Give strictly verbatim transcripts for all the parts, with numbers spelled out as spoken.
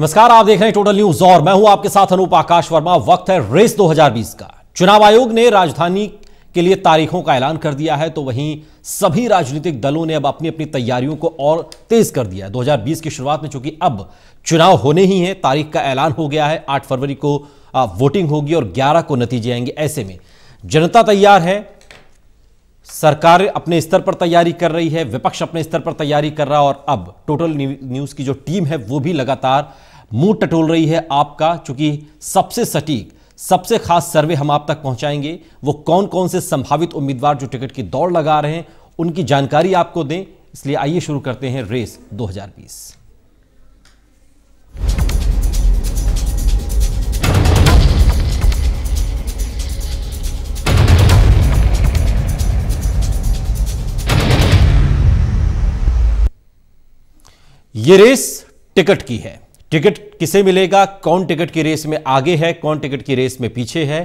नमस्कार, आप देख रहे हैं टोटल न्यूज और मैं हूं आपके साथ अनूप आकाश वर्मा। वक्त है रेस दो हज़ार बीस का। चुनाव आयोग ने राजधानी के लिए तारीखों का ऐलान कर दिया है, तो वहीं सभी राजनीतिक दलों ने अब अपनी अपनी तैयारियों को और तेज कर दिया है। दो हज़ार बीस की शुरुआत में चूंकि अब चुनाव होने ही है, तारीख का ऐलान हो गया है। आठ फरवरी को वोटिंग होगी और ग्यारह को नतीजे आएंगे। ऐसे में जनता तैयार है, सरकार अपने स्तर पर तैयारी कर रही है, विपक्ष अपने स्तर पर तैयारी कर रहा है और अब टोटल न्यूज़ की जो टीम है वो भी लगातार मुंह टटोल रही है आपका। चूंकि सबसे सटीक, सबसे खास सर्वे हम आप तक पहुंचाएंगे, वो कौन कौन से संभावित उम्मीदवार जो टिकट की दौड़ लगा रहे हैं उनकी जानकारी आपको दें। इसलिए आइए शुरू करते हैं रेस दो हज़ार बीस। ये रेस टिकट की है। टिकट किसे मिलेगा, कौन टिकट की रेस में आगे है, कौन टिकट की रेस में पीछे है।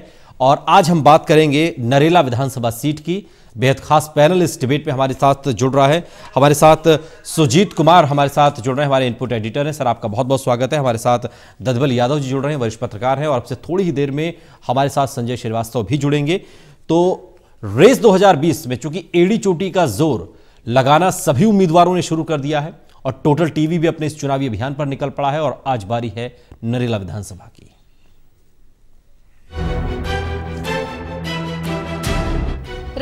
और आज हम बात करेंगे नरेला विधानसभा सीट की। बेहद खास पैनल इस डिबेट में हमारे साथ जुड़ रहा है। हमारे साथ सुजीत कुमार हमारे साथ जुड़ रहे हैं, हमारे इनपुट एडिटर हैं। सर, आपका बहुत बहुत स्वागत है। हमारे साथ ददबल यादव जी जुड़ रहे हैं, वरिष्ठ पत्रकार हैं, और आपसे थोड़ी ही देर में हमारे साथ संजय श्रीवास्तव भी जुड़ेंगे। तो रेस दो हजार बीस में चूंकि एड़ी चोटी का जोर लगाना सभी उम्मीदवारों ने शुरू कर दिया है और टोटल टीवी भी अपने इस चुनावी अभियान पर निकल पड़ा है, और आज बारी है नरेला विधानसभा की।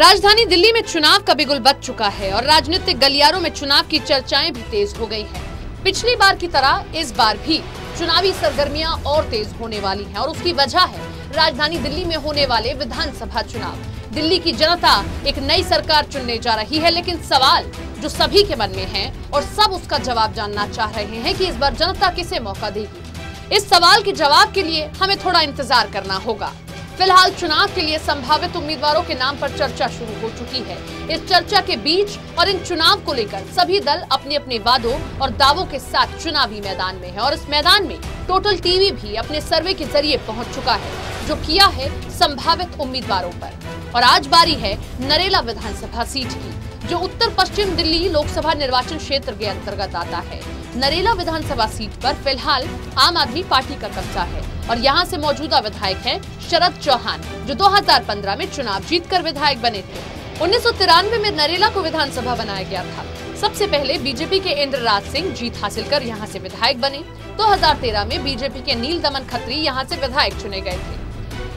राजधानी दिल्ली में चुनाव का बिगुल बज चुका है और राजनीतिक गलियारों में चुनाव की चर्चाएं भी तेज हो गई हैं। पिछली बार की तरह इस बार भी चुनावी सरगर्मियां और तेज होने वाली हैं और उसकी वजह है राजधानी दिल्ली में होने वाले विधानसभा चुनाव। दिल्ली की जनता एक नई सरकार चुनने जा रही है, लेकिन सवाल जो सभी के मन में हैं और सब उसका जवाब जानना चाह रहे हैं कि इस बार जनता किसे मौका देगी। इस सवाल के जवाब के लिए हमें थोड़ा इंतजार करना होगा। फिलहाल चुनाव के लिए संभावित उम्मीदवारों के नाम पर चर्चा शुरू हो चुकी है। इस चर्चा के बीच और इन चुनाव को लेकर सभी दल अपने अपने वादों और दावों के साथ चुनावी मैदान में है और इस मैदान में टोटल टीवी भी अपने सर्वे के जरिए पहुँच चुका है, जो किया है संभावित उम्मीदवारों पर। और आज बारी है नरेला विधानसभा सीट की, जो उत्तर पश्चिम दिल्ली लोकसभा निर्वाचन क्षेत्र के अंतर्गत आता है। नरेला विधानसभा सीट पर फिलहाल आम आदमी पार्टी का कब्जा है और यहां से मौजूदा विधायक हैं शरद चौहान, जो दो हज़ार पंद्रह में चुनाव जीतकर विधायक बने थे। उन्नीस सौ तिरानवे में नरेला को विधानसभा बनाया गया था। सबसे पहले बीजेपी के इंद्र राज सिंह जीत हासिल कर यहाँ से विधायक बने। दो हज़ार तेरह में बीजेपी के नील दमन खत्री यहाँ से विधायक चुने गए थे।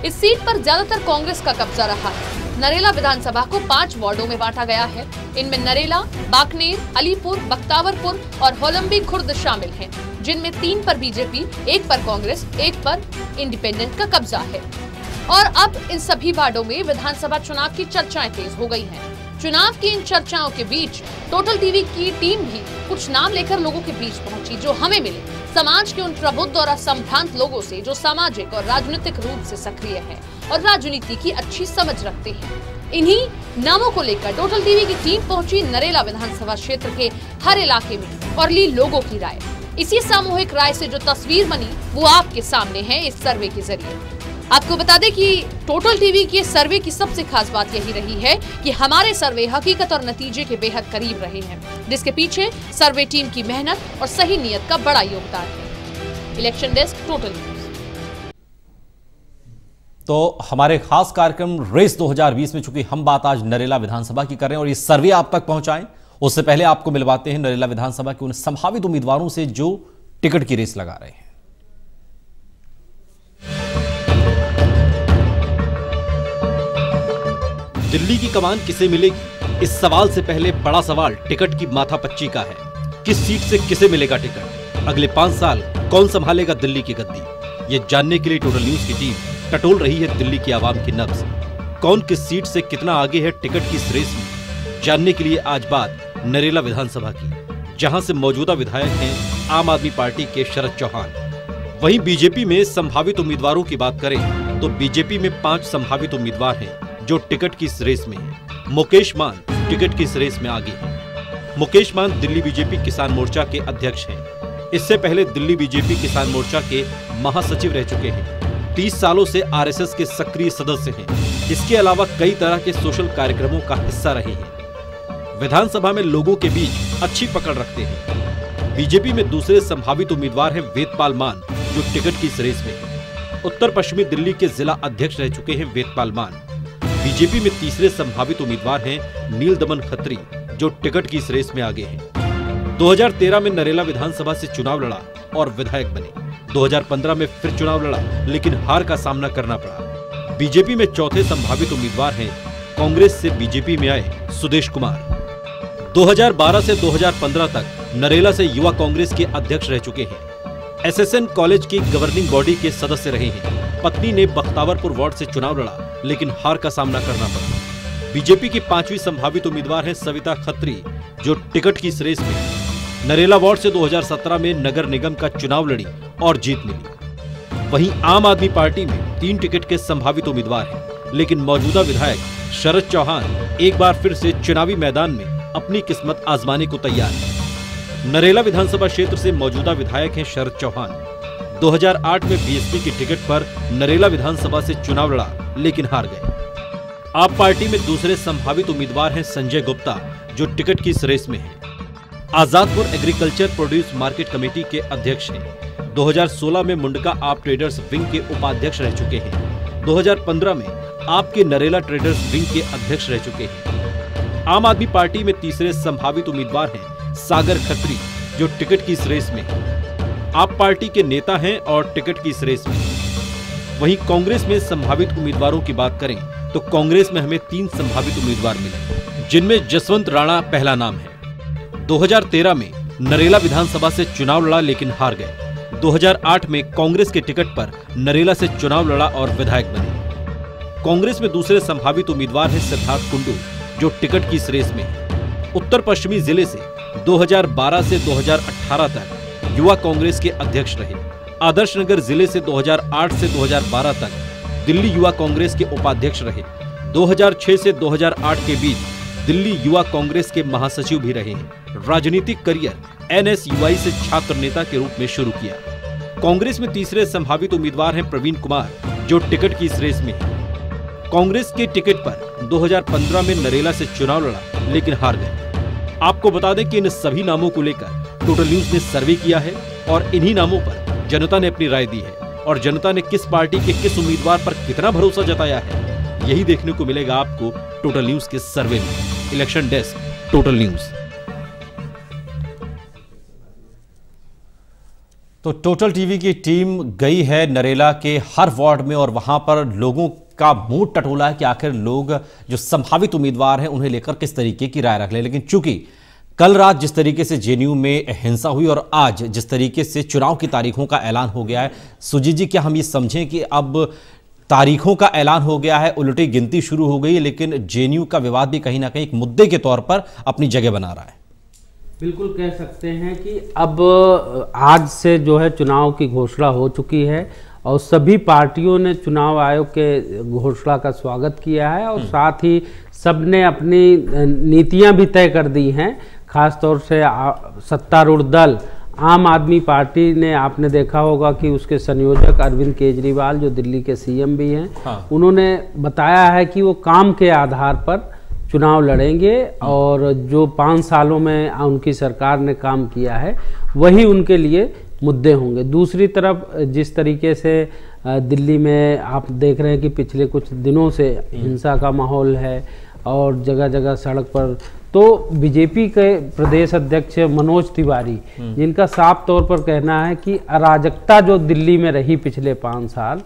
इस सीट पर ज्यादातर कांग्रेस का कब्जा रहा है। नरेला विधानसभा को पांच वार्डों में बांटा गया है। इनमें नरेला, बाकनेर, अलीपुर, बख्तावरपुर और होलम्बी खुर्द शामिल हैं, जिनमें तीन पर बीजेपी, एक पर कांग्रेस, एक पर इंडिपेंडेंट का कब्जा है। और अब इन सभी वार्डों में विधानसभा चुनाव की चर्चाएं तेज हो गई हैं। चुनाव की इन चर्चाओं के बीच टोटल टीवी की टीम भी कुछ नाम लेकर लोगों के बीच पहुंची, जो हमें मिले समाज के उन प्रबुद्ध और असंभ्रांत लोगों से जो सामाजिक और राजनीतिक रूप से सक्रिय हैं और राजनीति की अच्छी समझ रखते हैं। इन्हीं नामों को लेकर टोटल टीवी की टीम पहुंची नरेला विधानसभा क्षेत्र के हर इलाके में और ली लोगों की राय। इसी सामूहिक राय से जो तस्वीर बनी वो आपके सामने है इस सर्वे के जरिए। आपको बता दें कि टोटल टीवी के सर्वे की सबसे खास बात यही रही है कि हमारे सर्वे हकीकत और नतीजे के बेहद करीब रहे हैं, जिसके पीछे सर्वे टीम की मेहनत और सही नियत का बड़ा योगदान है। Election desk, total news. तो हमारे खास कार्यक्रम रेस दो हज़ार बीस में चूंकि हम बात आज नरेला विधानसभा की कर रहे हैं और ये सर्वे आप तक पहुंचाएं, उससे पहले आपको मिलवाते हैं नरेला विधानसभा के उन संभावित उम्मीदवारों से जो टिकट की रेस लगा रहे हैं। दिल्ली की कमान किसे मिलेगी, इस सवाल से पहले बड़ा सवाल टिकट की माथापच्ची का है। किस सीट से किसे मिलेगा टिकट, अगले पाँच साल कौन संभालेगा दिल्ली की गद्दी, ये जानने के लिए टोटल न्यूज की टीम टटोल रही है दिल्ली की आवाम की नब्ज। कौन किस सीट से कितना आगे है टिकट की रेस में, जानने के लिए आज बात नरेला विधानसभा की, जहाँ से मौजूदा विधायक है आम आदमी पार्टी के शरद चौहान। वहीं बीजेपी में संभावित उम्मीदवारों की बात करें तो बीजेपी में पाँच संभावित उम्मीदवार हैं जो टिकट की रेस में है। मुकेश मान टिकट की रेस में आगे हैं। मुकेश मान दिल्ली बीजेपी किसान मोर्चा के अध्यक्ष हैं। इससे पहले दिल्ली बीजेपी किसान मोर्चा के महासचिव रह चुके हैं। तीस सालों से आरएसएस के सक्रिय सदस्य हैं। इसके अलावा कई तरह के सोशल कार्यक्रमों का हिस्सा रहे हैं। विधानसभा में लोगों के बीच अच्छी पकड़ रखते हैं। बीजेपी में दूसरे संभावित उम्मीदवार हैं वेदपाल मान, जो टिकट की रेस में। उत्तर पश्चिमी दिल्ली के जिला अध्यक्ष रह चुके हैं वेदपाल मान। बीजेपी में तीसरे संभावित उम्मीदवार हैं नील दमन खत्री, जो टिकट की रेस में आगे हैं। दो हज़ार तेरह में नरेला विधानसभा से चुनाव लड़ा और विधायक बने। दो हज़ार पंद्रह में फिर चुनाव लड़ा लेकिन हार का सामना करना पड़ा। बीजेपी में चौथे संभावित उम्मीदवार हैं कांग्रेस से बीजेपी में आए सुदेश कुमार। दो हज़ार बारह से दो हज़ार पंद्रह तक नरेला से युवा कांग्रेस के अध्यक्ष रह चुके हैं। एसएसएन कॉलेज की गवर्निंग बॉडी के सदस्य रहे हैं। पत्नी ने बख्तावरपुर वार्ड से चुनाव लड़ा लेकिन हार का सामना करना पड़ा। बीजेपी की पांचवी संभावित उम्मीदवार हैं सविता खत्री, जो टिकट की रेस में। नरेला वार्ड से दो हज़ार सत्रह में नगर निगम का चुनाव लड़ी और जीत मिली। वहीं आम आदमी पार्टी में तीन टिकट के संभावित उम्मीदवार हैं, लेकिन मौजूदा विधायक शरद चौहान एक बार फिर से चुनावी मैदान में अपनी किस्मत आजमाने को तैयार है। नरेला विधानसभा क्षेत्र से मौजूदा विधायक हैं शरद चौहान। दो हज़ार आठ में बीएसपी की टिकट पर नरेला विधानसभा से चुनाव लड़ा लेकिन हार गए। आप पार्टी में दूसरे संभावित उम्मीदवार हैं संजय गुप्ता, जो टिकट की रेस में हैं। Azadpur agriculture produce market committee के अध्यक्ष हैं। दो हज़ार सोलह में मुंडका आप ट्रेडर्स विंग के उपाध्यक्ष रह चुके हैं। दो हज़ार पंद्रह में आपके नरेला ट्रेडर्स विंग के अध्यक्ष रह चुके हैं। आम आदमी पार्टी में तीसरे संभावित उम्मीदवार हैं सागर खत्री, जो टिकट की रेस में। आप पार्टी के नेता हैं और टिकट की रेस में। वहीं कांग्रेस में संभावित उम्मीदवारों की बात करें तो कांग्रेस में हमें तीन संभावित उम्मीदवार मिले, जिनमें जसवंत राणा पहला नाम है। दो हज़ार तेरह में नरेला विधानसभा से चुनाव लड़ा लेकिन हार गए। दो हज़ार आठ में कांग्रेस के टिकट पर नरेला से चुनाव लड़ा और विधायक बने। कांग्रेस में दूसरे संभावित उम्मीदवार है सिद्धार्थ कुंडू, जो टिकट की रेस में। उत्तर पश्चिमी जिले से दो हज़ार बारह से दो हज़ार अठारह तक युवा कांग्रेस के अध्यक्ष रहे। आदर्श नगर जिले से दो हज़ार आठ से दो हज़ार बारह तक दिल्ली युवा कांग्रेस के उपाध्यक्ष रहे। दो हज़ार छह से दो हज़ार आठ के बीच दिल्ली युवा कांग्रेस के महासचिव भी रहे। राजनीतिक करियर एनएसयूआई से छात्र नेता के रूप में शुरू किया। कांग्रेस में तीसरे संभावित उम्मीदवार हैं प्रवीण कुमार, जो टिकट की रेस में। कांग्रेस के टिकट पर दो हज़ार पंद्रह में नरेला से चुनाव लड़ा लेकिन हार गए। आपको बता दें कि इन सभी नामों को लेकर टोटल न्यूज ने सर्वे किया है और इन्हीं नामों पर जनता ने अपनी राय दी है। और जनता ने किस पार्टी के किस उम्मीदवार पर कितना भरोसा जताया है, यही देखने को मिलेगा आपको टोटल न्यूज के सर्वे में। Election desk, total news. तो टोटल टीवी की टीम गई है नरेला के हर वार्ड में और वहां पर लोगों का मूड टटोला है कि आखिर लोग जो संभावित उम्मीदवार हैं उन्हें लेकर किस तरीके की राय रख ले। लेकिन चूंकि कल रात जिस तरीके से जेएनयू में हिंसा हुई और आज जिस तरीके से चुनाव की तारीखों का ऐलान हो गया है, सुजीत जी क्या हम ये समझें कि अब तारीखों का ऐलान हो गया है, उलटी गिनती शुरू हो गई है, लेकिन जेएनयू का विवाद भी कहीं ना कहीं एक मुद्दे के तौर पर अपनी जगह बना रहा है? बिल्कुल कह सकते हैं कि अब आज से जो है चुनाव की घोषणा हो चुकी है और सभी पार्टियों ने चुनाव आयोग के घोषणा का स्वागत किया है और साथ ही सब ने अपनी नीतियां भी तय कर दी हैं। खासतौर से सत्तारूढ़ दल आम आदमी पार्टी ने, आपने देखा होगा कि उसके संयोजक अरविंद केजरीवाल जो दिल्ली के सीएम भी हैं, हाँ। उन्होंने बताया है कि वो काम के आधार पर चुनाव लड़ेंगे और जो पाँच सालों में उनकी सरकार ने काम किया है वही उनके लिए मुद्दे होंगे। दूसरी तरफ जिस तरीके से दिल्ली में आप देख रहे हैं कि पिछले कुछ दिनों से हिंसा का माहौल है और जगह जगह सड़क पर, तो बीजेपी के प्रदेश अध्यक्ष मनोज तिवारी, जिनका साफ तौर पर कहना है कि अराजकता जो दिल्ली में रही पिछले पाँच साल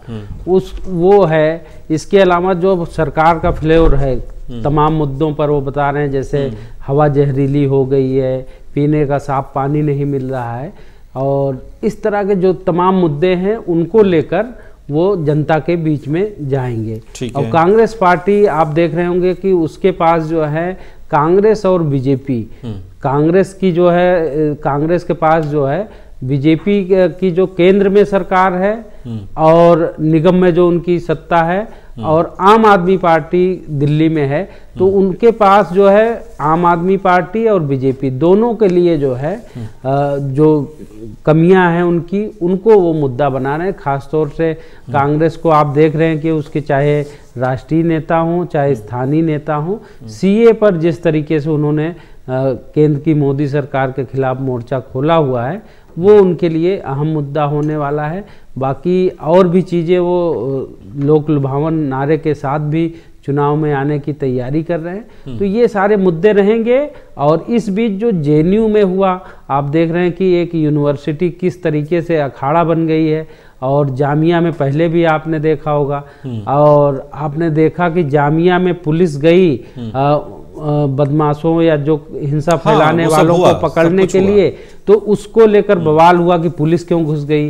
उस वो है, इसके अलावा जो सरकार का फ्लेवर है तमाम मुद्दों पर वो बता रहे हैं, जैसे हवा जहरीली हो गई है, पीने का साफ पानी नहीं मिल रहा है और इस तरह के जो तमाम मुद्दे हैं उनको लेकर वो जनता के बीच में जाएंगे। और कांग्रेस पार्टी आप देख रहे होंगे कि उसके पास जो है कांग्रेस और बीजेपी, कांग्रेस की जो है कांग्रेस के पास जो है बीजेपी की जो केंद्र में सरकार है और निगम में जो उनकी सत्ता है और आम आदमी पार्टी दिल्ली में है, तो उनके पास जो है आम आदमी पार्टी और बीजेपी दोनों के लिए जो है जो कमियां हैं उनकी, उनको वो मुद्दा बना रहे हैं। खासतौर से कांग्रेस को आप देख रहे हैं कि उसके चाहे राष्ट्रीय नेता हों चाहे स्थानीय नेता हों, सीए पर जिस तरीके से उन्होंने केंद्र की मोदी सरकार के खिलाफ मोर्चा खोला हुआ है, वो उनके लिए अहम मुद्दा होने वाला है। बाकी और भी चीज़ें वो लोक लुभावन नारे के साथ भी चुनाव में आने की तैयारी कर रहे हैं, तो ये सारे मुद्दे रहेंगे। और इस बीच जो जे एन यू में हुआ, आप देख रहे हैं कि एक यूनिवर्सिटी किस तरीके से अखाड़ा बन गई है, और जामिया में पहले भी आपने देखा होगा, और आपने देखा कि जामिया में पुलिस गई आ, बदमाशों या जो हिंसा फैलाने हाँ, वालों को पकड़ने के लिए, तो उसको लेकर बवाल हुआ कि पुलिस क्यों घुस गई,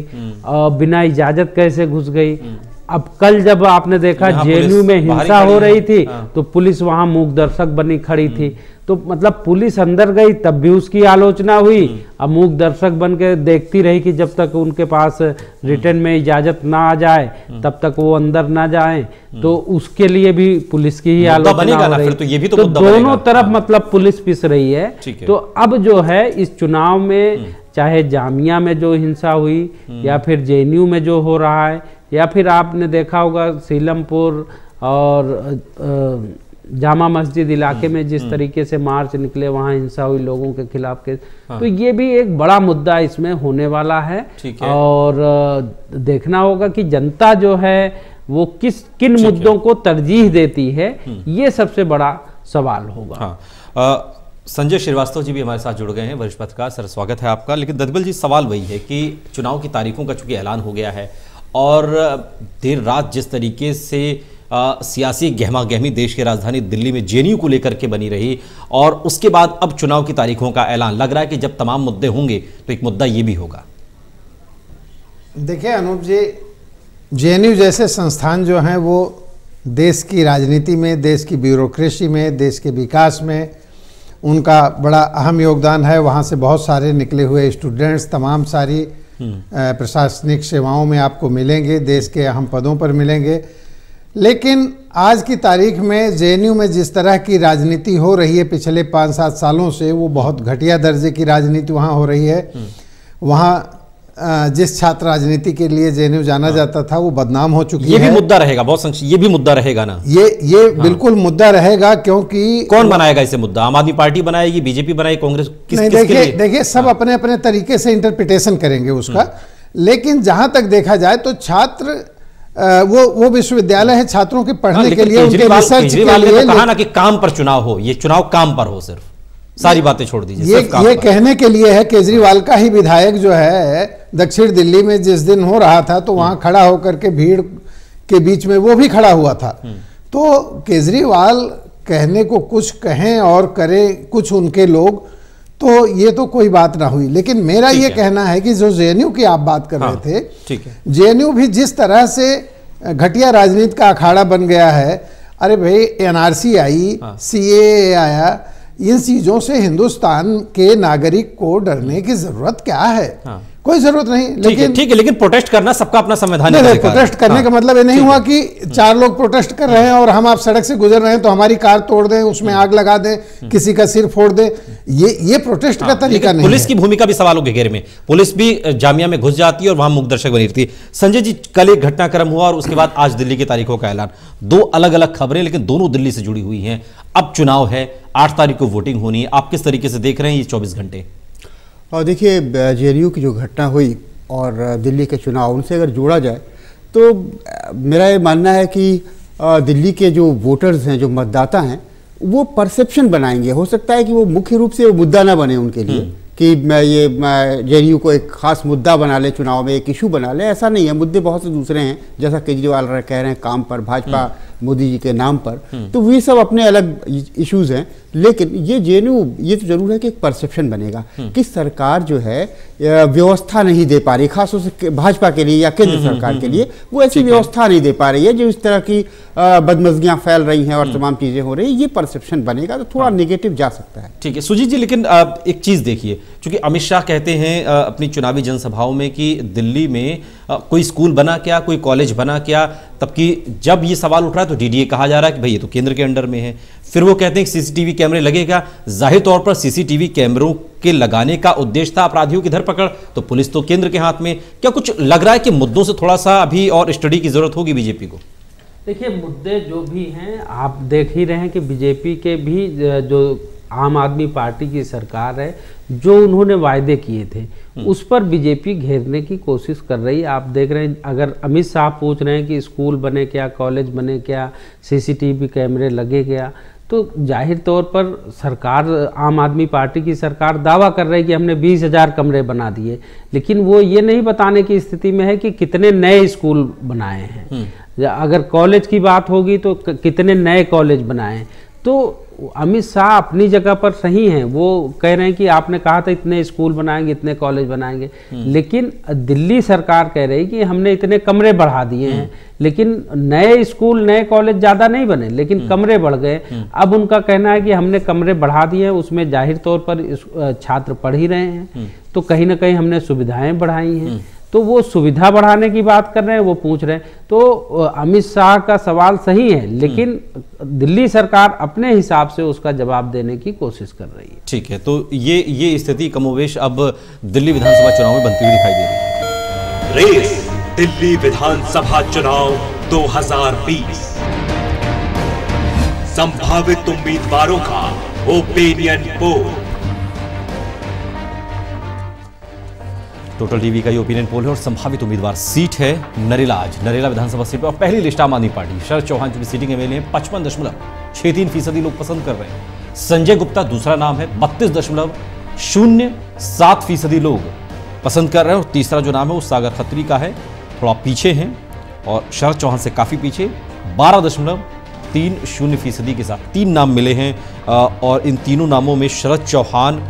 बिना इजाजत कैसे घुस गई। अब कल जब आपने देखा जे एन यू में हिंसा हो रही थी हाँ। तो पुलिस वहां मूक दर्शक बनी खड़ी थी, तो मतलब पुलिस अंदर गई तब भी उसकी आलोचना हुई, अब मूक दर्शक बन के देखती रही कि जब तक उनके पास रिटर्न में इजाजत ना आ जाए तब तक वो अंदर ना जाएं, तो उसके लिए भी पुलिस की ही आलोचना हो रही। तो ये भी तो, तो दोनों तरफ मतलब पुलिस पिस रही है। तो अब जो है इस चुनाव में चाहे जामिया में जो हिंसा हुई या फिर जे एन यू में जो हो रहा है, या फिर आपने देखा होगा सीलमपुर और जामा मस्जिद इलाके में जिस तरीके से मार्च निकले, वहाँ हिंसा हुई लोगों के खिलाफ के, तो ये भी एक बड़ा मुद्दा इसमें होने वाला है, है। और देखना होगा कि जनता जो है वो किस किन मुद्दों को तरजीह देती है, ये सबसे बड़ा सवाल होगा। हाँ। संजय श्रीवास्तव जी भी हमारे साथ जुड़ गए हैं, वरिष्ठ पत्रकार, सर स्वागत है आपका। लेकिन ददबल जी, सवाल वही है कि चुनाव की तारीखों का चूंकि ऐलान हो गया है और देर रात जिस तरीके से आ, सियासी गहमा गहमी देश की राजधानी दिल्ली में जे एन यू को लेकर के बनी रही, और उसके बाद अब चुनाव की तारीखों का ऐलान, लग रहा है कि जब तमाम मुद्दे होंगे तो एक मुद्दा ये भी होगा। देखिए Anoop ji, J N U जैसे संस्थान जो हैं वो देश की राजनीति में, देश की ब्यूरोक्रेसी में, देश के विकास में उनका बड़ा अहम योगदान है। वहाँ से बहुत सारे निकले हुए स्टूडेंट्स तमाम सारी प्रशासनिक सेवाओं में आपको मिलेंगे, देश के अहम पदों पर मिलेंगे। लेकिन आज की तारीख में जे एन यू में जिस तरह की राजनीति हो रही है पिछले पाँच सात सालों से, वो बहुत घटिया दर्जे की राजनीति वहाँ हो रही है। वहाँ जिस छात्र राजनीति के लिए जे एन यू जाना हाँ। जाता था वो बदनाम हो चुकी है। ये भी मुद्दा रहेगा, बहुत संक्षिप्त ये भी मुद्दा रहेगा ना, ये ये हाँ। बिल्कुल मुद्दा रहेगा, क्योंकि कौन बनाएगा इसे मुद्दा? आम आदमी पार्टी बनाएगी, बी जे पी बनाएगी, कांग्रेस? देखिए देखिए सब हाँ। अपने अपने तरीके से इंटरप्रिटेशन करेंगे उसका। लेकिन जहाँ तक देखा जाए तो छात्र वो वो विश्वविद्यालय है छात्रों के पढ़ने के लिए, उनके रिसर्च के लिए। कहा ना कि काम पर चुनाव हो, ये चुनाव काम पर हो, सिर्फ सारी बातें छोड़ दीजिए। ये ये कहने के लिए है। केजरीवाल का ही विधायक जो है दक्षिण दिल्ली में जिस दिन हो रहा था तो वहाँ खड़ा होकर के भीड़ के बीच में वो भी खड़ा हुआ था। तो केजरीवाल कहने को कुछ कहें और करें कुछ उनके लोग, तो ये तो कोई बात ना हुई। लेकिन मेरा ये कहना है कि जो जे एन यू की आप बात कर हाँ, रहे थे, जे एन यू भी जिस तरह से घटिया राजनीति का अखाड़ा बन गया है। अरे भाई एन आर सी आई, सी ए ए आया, इन चीज़ों से हिंदुस्तान के नागरिक को डरने की जरूरत क्या है? हाँ। कोई जरूरत नहीं। लेकिन ठीक है, लेकिन प्रोटेस्ट करना सबका अपना संवैधानिक अधिकार है। प्रोटेस्ट करने हाँ। का मतलब ये नहीं हुआ कि चार लोग प्रोटेस्ट कर रहे हैं और हम आप सड़क से गुजर रहे हैं तो हमारी कार तोड़ दें, उसमें आग लगा दें, किसी का सिर फोड़ दें। ये ये प्रोटेस्ट हाँ। का तरीका नहीं। पुलिस की भूमिका भी सवालों के घेरे में, पुलिस भी जामिया में घुस जाती है और वहां मूकदर्शक बनी रहती है। संजय जी, कल एक घटनाक्रम हुआ और उसके बाद आज दिल्ली की तारीखों का ऐलान, दो अलग अलग खबरें लेकिन दोनों दिल्ली से जुड़ी हुई हैं। अब चुनाव है, आठ तारीख को वोटिंग होनी है, आप किस तरीके से देख रहे हैं ये चौबीस घंटे? और देखिए जे एन यू की जो घटना हुई और दिल्ली के चुनाव, उनसे अगर जोड़ा जाए तो मेरा ये मानना है कि दिल्ली के जो वोटर्स हैं, जो मतदाता हैं, वो परसेप्शन बनाएंगे। हो सकता है कि वो मुख्य रूप से वो मुद्दा ना बने उनके लिए कि मैं ये जे एन यू को एक खास मुद्दा बना ले, चुनाव में एक इशू बना ले, ऐसा नहीं है। मुद्दे बहुत से दूसरे हैं, जैसा केजरीवाल कह रहे हैं काम पर, भाजपा मोदी जी के नाम पर, तो वे सब अपने अलग इश्यूज़ हैं। लेकिन ये जे एन यू, ये तो जरूर है कि एक परसेप्शन बनेगा कि सरकार जो है व्यवस्था नहीं दे पा रही, खासतौर से भाजपा के लिए या केंद्र सरकार के लिए, वो ऐसी व्यवस्था नहीं दे पा रही है जो इस तरह की बदमजगियाँ फैल रही हैं और तमाम चीज़ें हो रही हैं। ये परसेप्शन बनेगा तो थोड़ा निगेटिव जा सकता है। ठीक है सुजीत जी, लेकिन एक चीज़ देखिए, चूँकि अमित शाह कहते हैं अपनी चुनावी जनसभाओं में कि दिल्ली में कोई स्कूल बना क्या, कोई कॉलेज बना क्या, तबकि जब ये सवाल उठ रहा है तो डी डी ए कहा जा रहा है कि भाई ये तो केंद्र के अंडर में है। फिर वो कहते हैं कि सी सी टी वी कैमरे लगेगा। जाहिर तौर पर सी सी टी वी कैमरों के लगाने का उद्देश्य था अपराधियों की धरपकड़, तो पुलिस तो केंद्र के हाथ में। क्या कुछ लग रहा है कि मुद्दों से थोड़ा सा अभी और स्टडी की जरूरत होगी बीजेपी को? देखिए मुद्दे जो भी हैं आप देख ही रहे हैं कि बीजेपी के भी जो आम आदमी पार्टी की सरकार है, जो उन्होंने वायदे किए थे उस पर बीजेपी घेरने की कोशिश कर रही है। आप देख रहे हैं, अगर अमित शाह पूछ रहे हैं कि स्कूल बने क्या, कॉलेज बने क्या, सीसीटीवी कैमरे लगे क्या, तो जाहिर तौर पर सरकार, आम आदमी पार्टी की सरकार दावा कर रही है कि हमने बीस हज़ार कमरे बना दिए, लेकिन वो ये नहीं बताने की स्थिति में है कि कितने नए स्कूल बनाए हैं। अगर कॉलेज की बात होगी तो कितने नए कॉलेज बनाए। तो अमित शाह अपनी जगह पर सही हैं, वो कह रहे हैं कि आपने कहा था इतने स्कूल बनाएंगे, इतने कॉलेज बनाएंगे, लेकिन दिल्ली सरकार कह रही कि हमने इतने कमरे बढ़ा दिए हैं, लेकिन नए स्कूल नए कॉलेज ज़्यादा नहीं बने, लेकिन कमरे बढ़ गए। अब उनका कहना है कि हमने कमरे बढ़ा दिए हैं, उसमें जाहिर तौर पर छात्र पढ़ ही रहे हैं, तो कहीं ना कहीं हमने सुविधाएँ बढ़ाई हैं। तो वो सुविधा बढ़ाने की बात कर रहे हैं, वो पूछ रहे हैं। तो अमित शाह का सवाल सही है, लेकिन दिल्ली सरकार अपने हिसाब से उसका जवाब देने की कोशिश कर रही है। ठीक है, तो ये ये स्थिति कमोवेश अब दिल्ली विधानसभा चुनाव में बनती हुई दिखाई दे रही है। रेस दिल्ली विधानसभा चुनाव दो हज़ार बीस, संभावित उम्मीदवारों का ओपिनियन पोल। टोटल टीवी का ये ओपिनियन पोल है और संभावित उम्मीदवार सीट है नरेला। आज नरेला विधानसभा सीट पर और पहली लिस्ट आम आदमी पार्टी, शरद चौहान जो भी सीटिंग एमएलए हैं पचपन दशमलव छः तीन फीसदी लोग पसंद कर रहे हैं। संजय गुप्ता दूसरा नाम है, बत्तीस दशमलव शून्य सात फीसदी लोग पसंद कर रहे हैं। और तीसरा जो नाम है वो सागर खत्री का है, थोड़ा पीछे हैं और शरद चौहान से काफ़ी पीछे, बारह दशमलव तीन शून्य फीसदी के साथ तीन नाम मिले हैं। और इन तीनों नामों में शरद चौहान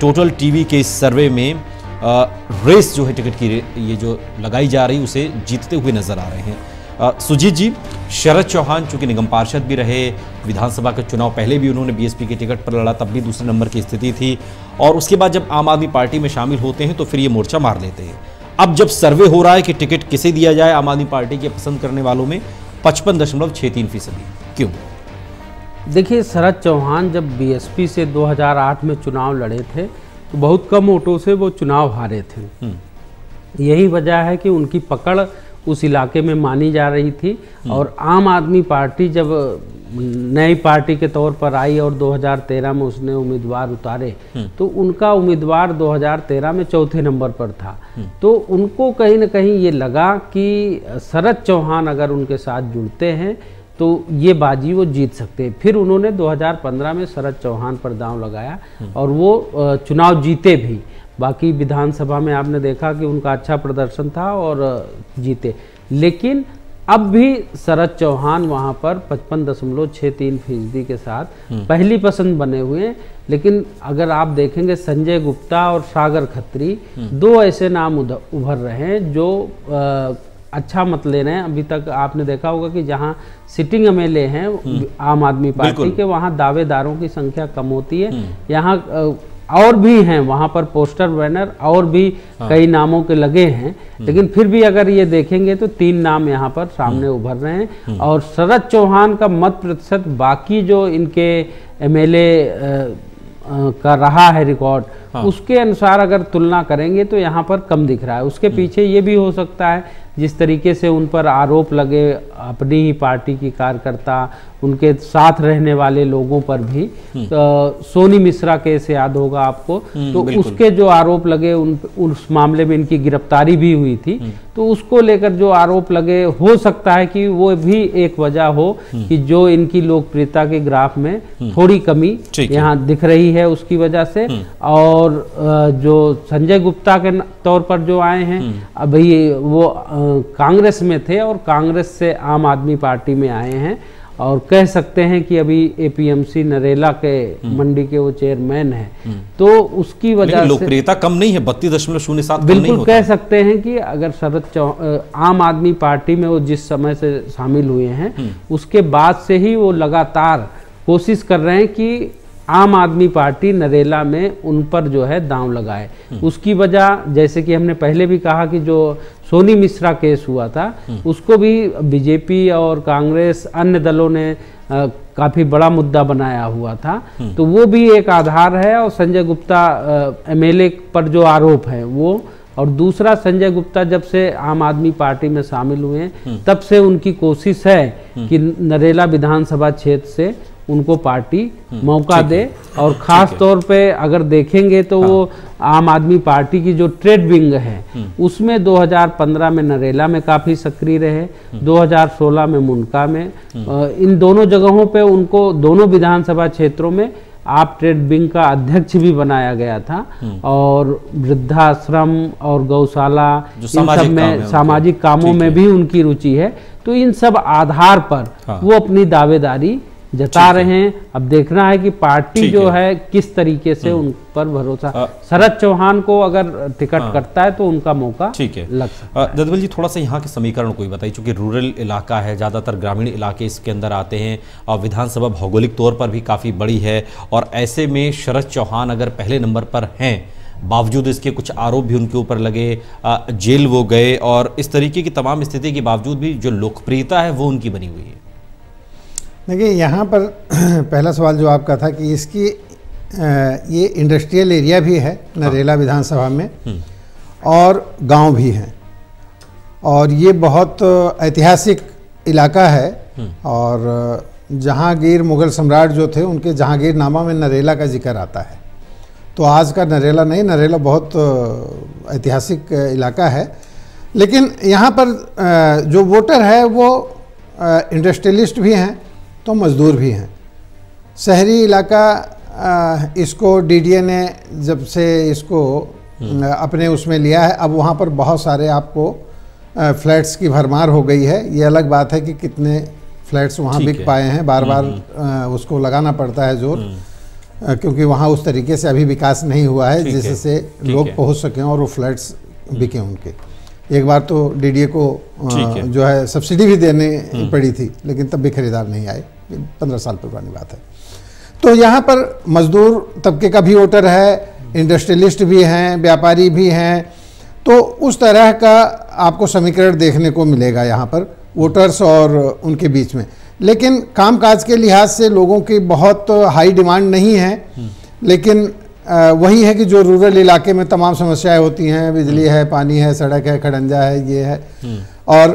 टोटल टीवी के सर्वे में आ, रेस जो है टिकट की ये जो लगाई जा रही उसे जीतते हुए नजर आ रहे हैं। सुजीत जी, शरद चौहान चूंकि निगम पार्षद भी रहे, विधानसभा का चुनाव पहले भी उन्होंने बीएसपी के टिकट पर लड़ा, तब भी दूसरे नंबर की स्थिति थी, और उसके बाद जब आम आदमी पार्टी में शामिल होते हैं तो फिर ये मोर्चा मार लेते हैं। अब जब सर्वे हो रहा है कि टिकट किसे दिया जाए आम आदमी पार्टी के पसंद करने वालों में, पचपन दशमलव छः तीन फीसदी क्यों? देखिए, शरद चौहान जब बीएसपी से दो हजार आठ में चुनाव लड़े थे तो बहुत कम वोटों से वो चुनाव हारे थे। यही वजह है कि उनकी पकड़ उस इलाके में मानी जा रही थी। और आम आदमी पार्टी जब नई पार्टी के तौर पर आई और दो हज़ार तेरह में उसने उम्मीदवार उतारे तो उनका उम्मीदवार दो हज़ार तेरह में चौथे नंबर पर था। तो उनको कहीं ना कहीं ये लगा कि शरद चौहान अगर उनके साथ जुड़ते हैं तो ये बाजी वो जीत सकते हैं। फिर उन्होंने दो हज़ार पंद्रह में शरद चौहान पर दांव लगाया और वो चुनाव जीते भी। बाकी विधानसभा में आपने देखा कि उनका अच्छा प्रदर्शन था और जीते, लेकिन अब भी शरद चौहान वहां पर पचपन दशमलव छः तीन फीसदी के साथ पहली पसंद बने हुए हैं। लेकिन अगर आप देखेंगे, संजय गुप्ता और सागर खत्री दो ऐसे नाम उभर रहे हैं जो आ, अच्छा मत ले रहे हैं। अभी तक आपने देखा होगा कि जहां सिटिंग एमएलए हैं आम आदमी पार्टी के, वहां दावेदारों की संख्या कम होती है। यहां और भी हैं, वहां पर पोस्टर बैनर और भी हाँ। कई नामों के लगे हैं, लेकिन फिर भी अगर ये देखेंगे तो तीन नाम यहां पर सामने उभर रहे हैं। और शरद चौहान का मत प्रतिशत बाकी जो इनके एमएलए का रहा है रिकॉर्ड, हाँ। उसके अनुसार अगर तुलना करेंगे तो यहाँ पर कम दिख रहा है। उसके पीछे ये भी हो सकता है जिस तरीके से उन पर आरोप लगे अपनी ही पार्टी की कार्यकर्ता, उनके साथ रहने वाले लोगों पर भी, तो सोनी मिश्रा केस याद होगा आपको, तो उसके जो आरोप लगे उन उस मामले में इनकी गिरफ्तारी भी हुई थी, तो उसको लेकर जो आरोप लगे हो सकता है कि वो भी एक वजह हो कि जो इनकी लोकप्रियता के ग्राफ में थोड़ी कमी यहाँ दिख रही है उसकी वजह से। और जो संजय गुप्ता के तौर पर जो आए हैं, अभी वो कांग्रेस में थे और कांग्रेस से आम आदमी पार्टी में आए हैं और कह सकते हैं कि अभी एपीएमसी नरेला के मंडी के वो चेयरमैन हैं, तो उसकी वजह से लोकप्रियता कम नहीं है, बत्तीस दशमलव शून्य सात बिल्कुल कह सकते हैं कि अगर शरद चौहान आम आदमी पार्टी में वो जिस समय से शामिल हुए हैं उसके बाद से ही वो लगातार कोशिश कर रहे हैं कि आम आदमी पार्टी नरेला में उन पर जो है दांव लगाए। उसकी वजह, जैसे कि हमने पहले भी कहा कि जो सोनी मिश्रा केस हुआ था, उसको भी बीजेपी और कांग्रेस अन्य दलों ने आ, काफी बड़ा मुद्दा बनाया हुआ था, तो वो भी एक आधार है। और संजय गुप्ता एमएलए पर जो आरोप है वो, और दूसरा संजय गुप्ता जब से आम आदमी पार्टी में शामिल हुए तब से उनकी कोशिश है कि नरेला विधानसभा क्षेत्र से उनको पार्टी मौका दे। और ख़ास तौर पे अगर देखेंगे तो हाँ। वो आम आदमी पार्टी की जो ट्रेड विंग है उसमें दो हज़ार पंद्रह में नरेला में काफ़ी सक्रिय रहे, दो हज़ार सोलह में मुनका में, इन दोनों जगहों पे उनको दोनों विधानसभा क्षेत्रों में आप ट्रेड विंग का अध्यक्ष भी बनाया गया था। और वृद्धाश्रम और गौशाला इन सब में सामाजिक कामों में भी उनकी रुचि है। तो इन सब आधार पर वो अपनी दावेदारी जता रहे हैं। अब देखना है कि पार्टी जो है, है किस तरीके से उन पर भरोसा। शरद चौहान को अगर टिकट कटता है तो उनका मौका ठीक है लग सकता है। ददवल जी, थोड़ा सा यहाँ के समीकरण को ही बताइए, चूंकि रूरल इलाका है, ज़्यादातर ग्रामीण इलाके इसके अंदर आते हैं और विधानसभा भौगोलिक तौर पर भी काफ़ी बड़ी है, और ऐसे में शरद चौहान अगर पहले नंबर पर हैं, बावजूद इसके कुछ आरोप भी उनके ऊपर लगे, जेल वो गए, और इस तरीके की तमाम स्थिति के बावजूद भी जो लोकप्रियता है वो उनकी बनी हुई है। देखिए, यहाँ पर पहला सवाल जो आपका था कि इसकी ये इंडस्ट्रियल एरिया भी है नरेला विधानसभा में, और गांव भी हैं, और ये बहुत ऐतिहासिक इलाका है। और जहांगीर मुग़ल सम्राट जो थे उनके जहांगीर नामा में नरेला का जिक्र आता है, तो आज का नरेला नहीं, नरेला बहुत ऐतिहासिक इलाका है। लेकिन यहाँ पर जो वोटर है वो इंडस्ट्रियलिस्ट भी हैं तो मज़दूर भी हैं। शहरी इलाका आ, इसको डीडीए ने जब से इसको अपने उसमें लिया है, अब वहाँ पर बहुत सारे आपको आ, फ्लैट्स की भरमार हो गई है। ये अलग बात है कि कितने फ्लैट्स वहाँ बिक पाए हैं, बार बार आ, उसको लगाना पड़ता है जोर, आ, क्योंकि वहाँ उस तरीके से अभी विकास नहीं हुआ है जिससे लोग पहुँच सकें और वो फ्लैट्स बिकें उनके। एक बार तो डीडीए को आ, जो है सब्सिडी भी देने पड़ी थी, लेकिन तब भी खरीदार नहीं आए, पंद्रह साल पुरानी बात है। तो यहाँ पर मजदूर तबके का भी वोटर है, इंडस्ट्रियलिस्ट भी हैं, व्यापारी भी हैं, तो उस तरह का आपको समीकरण देखने को मिलेगा यहाँ पर वोटर्स और उनके बीच में। लेकिन कामकाज के लिहाज से लोगों की बहुत हाई डिमांड नहीं है, लेकिन आ, वही है कि जो रूरल इलाके में तमाम समस्याएं होती हैं, बिजली है, पानी है, सड़क है, खड़ंजा है, ये है। और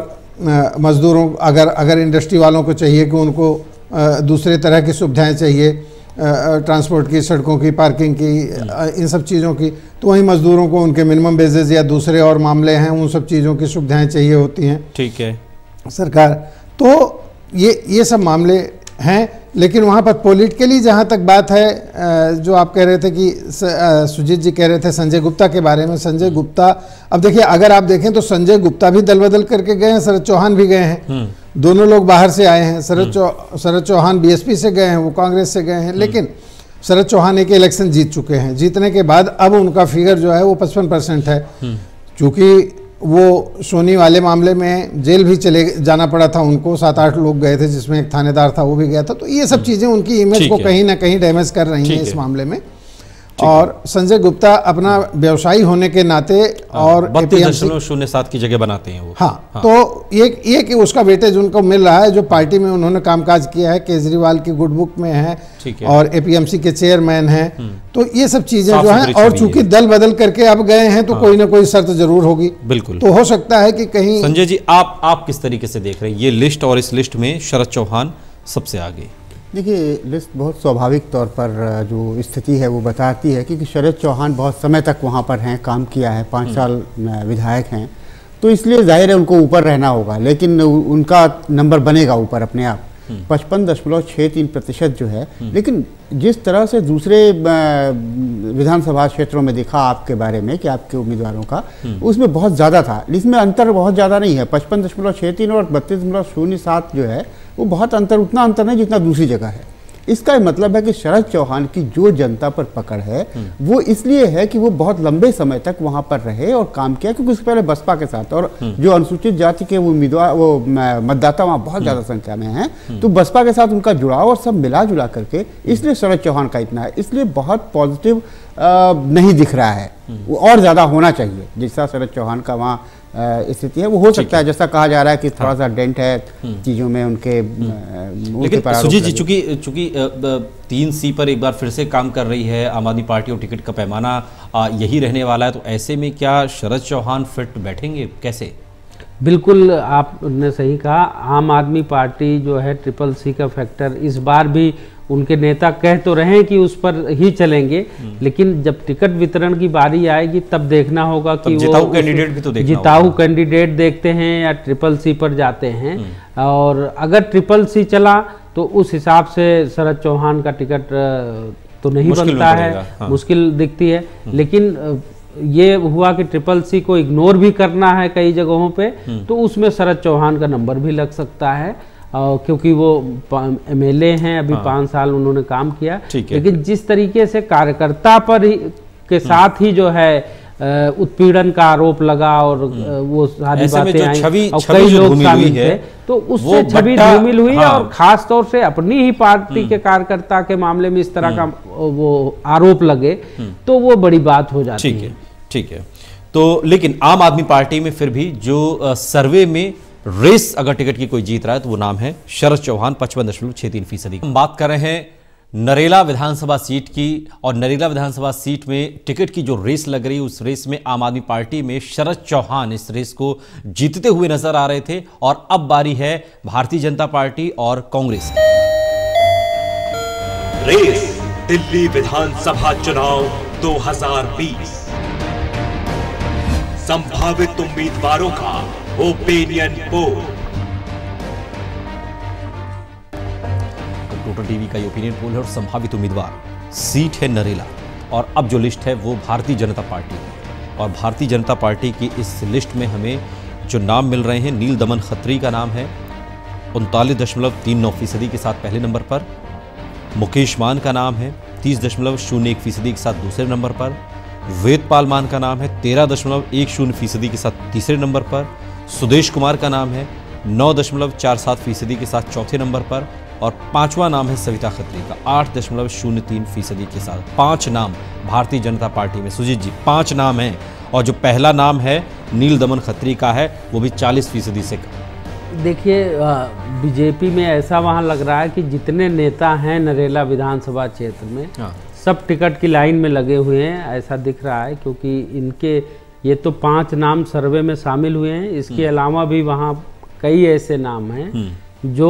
आ, मजदूरों अगर अगर इंडस्ट्री वालों को चाहिए कि उनको आ, दूसरे तरह की सुविधाएं चाहिए, ट्रांसपोर्ट की, सड़कों की, पार्किंग की, आ, इन सब चीज़ों की, तो वहीं मजदूरों को उनके मिनिमम वेजेस या दूसरे और मामले हैं उन सब चीज़ों की सुविधाएँ चाहिए होती हैं, ठीक है, सरकार। तो ये ये सब मामले हैं। लेकिन वहाँ पर पॉलिटिकली जहाँ तक बात है, जो आप कह रहे थे कि सुजीत जी कह रहे थे संजय गुप्ता के बारे में, संजय गुप्ता, अब देखिए अगर आप देखें तो संजय गुप्ता भी दल बदल करके गए हैं, शरद चौहान भी गए हैं, दोनों लोग बाहर से आए हैं। शरद चौ शरद चौहान बीएसपी से गए हैं, वो कांग्रेस से गए हैं, लेकिन शरद चौहान एक इलेक्शन जीत चुके हैं। जीतने के बाद अब उनका फिगर जो है वो पचपन परसेंट है। चूँकि वो सोनी वाले मामले में जेल भी चले जाना पड़ा था उनको, सात आठ लोग गए थे जिसमें एक थानेदार था वो भी गया था, तो ये सब चीज़ें उनकी इमेज को कहीं ना कहीं डैमेज कर रही हैं इस मामले में। और संजय गुप्ता अपना व्यवसायी होने के नाते और बत्तीस दशमलव शून्य सात की जगह बनाते हैं वो, हाँ, हाँ। तो ये ये कि उसका वेटेज उनको मिल रहा है जो पार्टी में उन्होंने कामकाज किया है, केजरीवाल की गुड बुक में है, है। और एपीएमसी के चेयरमैन हैं, तो ये सब चीजें जो हैं। और चूंकि दल बदल करके अब गए हैं तो कोई ना कोई शर्त जरूर होगी, बिल्कुल। तो हो सकता है कि कहीं। संजय जी, आप आप किस तरीके से देख रहे हैं ये लिस्ट, और इस लिस्ट में शरद चौहान सबसे आगे? देखिए, लिस्ट बहुत स्वाभाविक तौर पर जो स्थिति है वो बताती है, क्योंकि शरद चौहान बहुत समय तक वहाँ पर हैं, काम किया है, पाँच साल विधायक हैं, तो इसलिए जाहिर है उनको ऊपर रहना होगा। लेकिन उनका नंबर बनेगा ऊपर अपने आप, पचपन दशमलव छः तीन प्रतिशत जो है। लेकिन जिस तरह से दूसरे विधानसभा क्षेत्रों में दिखा आपके बारे में कि आपके उम्मीदवारों का, उसमें बहुत ज़्यादा था, इसमें अंतर बहुत ज़्यादा नहीं है। पचपन दशमलव छः तीन और बत्तीस दशमलव शून्य सात जो है वो बहुत अंतर, उतना अंतर नहीं जितना दूसरी जगह है। इसका मतलब है कि शरद चौहान की जो जनता पर पकड़ है वो इसलिए है कि वो बहुत लंबे समय तक वहाँ पर रहे और काम किया, क्योंकि उससे पहले बसपा के साथ, और जो अनुसूचित जाति के वो उम्मीदवार, वो मतदाता वहाँ बहुत ज़्यादा संख्या में हैं, तो बसपा के साथ उनका जुड़ाव और सब मिला जुला करके इसलिए शरद चौहान का इतना है। इसलिए बहुत पॉजिटिव नहीं दिख रहा है, और ज़्यादा होना चाहिए जैसा शरद चौहान का वहाँ स्थिति है। वो हो सकता है जैसा कहा जा रहा है कि थोड़ा सा डेंट है चीज़ों में उनके, लेकिन सुजीत जी चूंकि चूंकि तीन सी पर एक बार फिर से काम कर रही है आम आदमी पार्टी और टिकट का पैमाना यही रहने वाला है, तो ऐसे में क्या शरद चौहान फिट बैठेंगे? कैसे बिल्कुल आपने सही कहा, आम आदमी पार्टी जो है ट्रिपल सी का फैक्टर इस बार भी उनके नेता कह तो रहे हैं कि उस पर ही चलेंगे, लेकिन जब टिकट वितरण की बारी आएगी तब देखना होगा कि जिताऊ कैंडिडेट भी तो देखना जिताऊ कैंडिडेट देखते हैं या ट्रिपल सी पर जाते हैं। और अगर ट्रिपल सी चला तो उस हिसाब से शरद चौहान का टिकट तो नहीं बनता है, हाँ। मुश्किल दिखती है। लेकिन ये हुआ कि ट्रिपल सी को इग्नोर भी करना है कई जगहों पे, तो उसमें शरद चौहान का नंबर भी लग सकता है, क्योंकि वो एमएलए हैं अभी, हाँ। पाँच साल उन्होंने काम किया। लेकिन जिस तरीके से कार्यकर्ता पर ही, के साथ ही जो है उत्पीड़न का आरोप लगा और वो सारी बातें आई और कई लोग शामिल थे, तो उससे छवि धूमिल हुई, हाँ। और खास तौर से अपनी ही पार्टी के कार्यकर्ता के मामले में इस तरह का वो आरोप लगे तो वो बड़ी बात हो जाती है। ठीक है, तो लेकिन आम आदमी पार्टी में फिर भी जो सर्वे में रेस अगर टिकट की कोई जीत रहा है तो वो नाम है शरद चौहान, पचपन दशमलव छह तीन फीसदी। हम बात कर रहे हैं नरेला विधानसभा सीट की, और नरेला विधानसभा सीट में टिकट की जो रेस लग रही है उस रेस में आम आदमी पार्टी में शरद चौहान इस रेस को जीतते हुए नजर आ रहे थे, और अब बारी है भारतीय जनता पार्टी और कांग्रेस। रेस दिल्ली विधानसभा चुनाव दो हजार बीस, संभावित उम्मीदवारों का ओपिनियन पोल। टोटल टीवी का ये ओपिनियन पोल है और संभावित उम्मीदवार सीट है नरेला, और अब जो लिस्ट है वो भारतीय जनता पार्टी है, और भारतीय जनता पार्टी की इस लिस्ट में हमें जो नाम मिल रहे हैं, नील दमन खत्री का नाम है उनतालीस दशमलव तीन नौ फीसदी के साथ पहले नंबर पर, मुकेश मान का नाम है तीस दशमलव शून्य एक फीसदी के साथ दूसरे नंबर पर, वेदपाल मान का नाम है तेरह दशमलव एक शून्य फीसदी के साथ तीसरे नंबर पर, सुदेश कुमार का नाम है नौ दशमलव चार सात फीसदी के साथ चौथे नंबर पर, और पांचवा नाम है सविता खत्री का आठ दशमलव शून्य तीन फीसदी के साथ। पांच नाम भारतीय जनता पार्टी में, सुजीत जी पांच नाम हैं, और जो पहला नाम है नील दमन खत्री का है वो भी चालीस फीसदी से कम। देखिए बीजेपी में ऐसा वहाँ लग रहा है कि जितने नेता हैं नरेला विधानसभा क्षेत्र में, हाँ। सब टिकट की लाइन में लगे हुए हैं ऐसा दिख रहा है, क्योंकि इनके ये तो पाँच नाम सर्वे में शामिल हुए हैं, इसके अलावा भी वहाँ कई ऐसे नाम हैं जो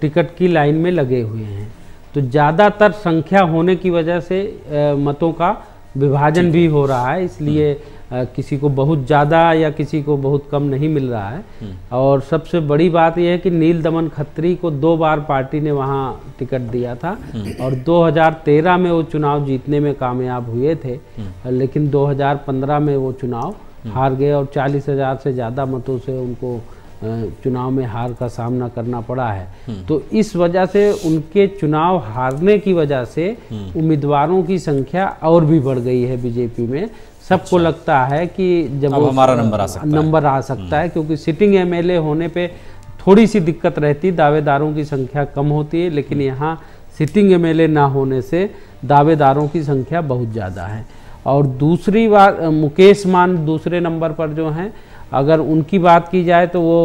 टिकट की लाइन में लगे हुए हैं। तो ज़्यादातर संख्या होने की वजह से आ, मतों का विभाजन भी हो रहा है, इसलिए आ, किसी को बहुत ज़्यादा या किसी को बहुत कम नहीं मिल रहा है। और सबसे बड़ी बात यह है कि नील दमन खत्री को दो बार पार्टी ने वहाँ टिकट दिया था, और दो हजार तेरह में वो चुनाव जीतने में कामयाब हुए थे, लेकिन दो हजार पंद्रह में वो चुनाव हार गए और चालीस हजार से ज़्यादा मतों से उनको चुनाव में हार का सामना करना पड़ा है। तो इस वजह से उनके चुनाव हारने की वजह से उम्मीदवारों की संख्या और भी बढ़ गई है बीजेपी में। सबको अच्छा। लगता है कि जब हमारा नंबर आ सकता नंबर आ सकता है, क्योंकि सिटिंग एमएलए होने पे थोड़ी सी दिक्कत रहती, दावेदारों की संख्या कम होती है, लेकिन यहाँ सिटिंग एमएलए ना होने से दावेदारों की संख्या बहुत ज़्यादा है। और दूसरी बात मुकेश मान दूसरे नंबर पर जो हैं, अगर उनकी बात की जाए तो वो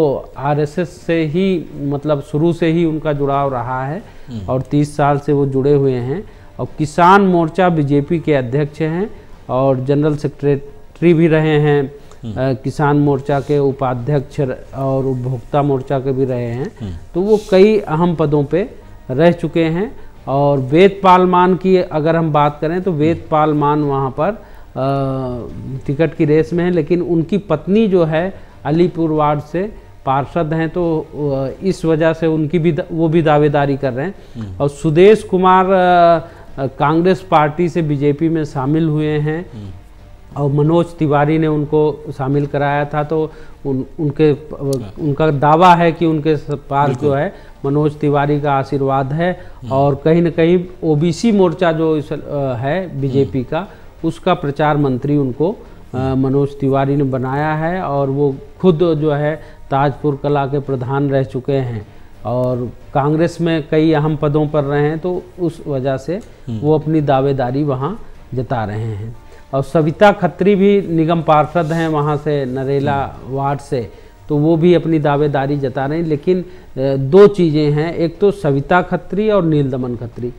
आरएसएस से ही मतलब शुरू से ही उनका जुड़ाव रहा है और तीस साल से वो जुड़े हुए हैं, और किसान मोर्चा बीजेपी के अध्यक्ष हैं और जनरल सेक्रेटरी भी रहे हैं, आ, किसान मोर्चा के उपाध्यक्ष और उपभोक्ता मोर्चा के भी रहे हैं, तो वो कई अहम पदों पे रह चुके हैं। और वेदपाल मान की अगर हम बात करें तो वेदपाल मान वहाँ पर टिकट की रेस में है, लेकिन उनकी पत्नी जो है अलीपुर वार्ड से पार्षद हैं, तो इस वजह से उनकी भी वो भी दावेदारी कर रहे हैं। और सुदेश कुमार कांग्रेस पार्टी से बीजेपी में शामिल हुए हैं, और मनोज तिवारी ने उनको शामिल कराया था, तो उन उनके उनका दावा है कि उनके पास जो है मनोज तिवारी का आशीर्वाद है। और कहीं ना कहीं ओबीसी मोर्चा जो है बीजेपी का, उसका प्रचार मंत्री उनको मनोज तिवारी ने बनाया है, और वो खुद जो है ताजपुर कला के प्रधान रह चुके हैं और कांग्रेस में कई अहम पदों पर रहे हैं, तो उस वजह से वो अपनी दावेदारी वहाँ जता रहे हैं। और सविता खत्री भी निगम पार्षद हैं वहाँ से नरेला वार्ड से, तो वो भी अपनी दावेदारी जता रहे हैं। लेकिन दो चीज़ें हैं, एक तो सविता खत्री और नील दमन खत्री,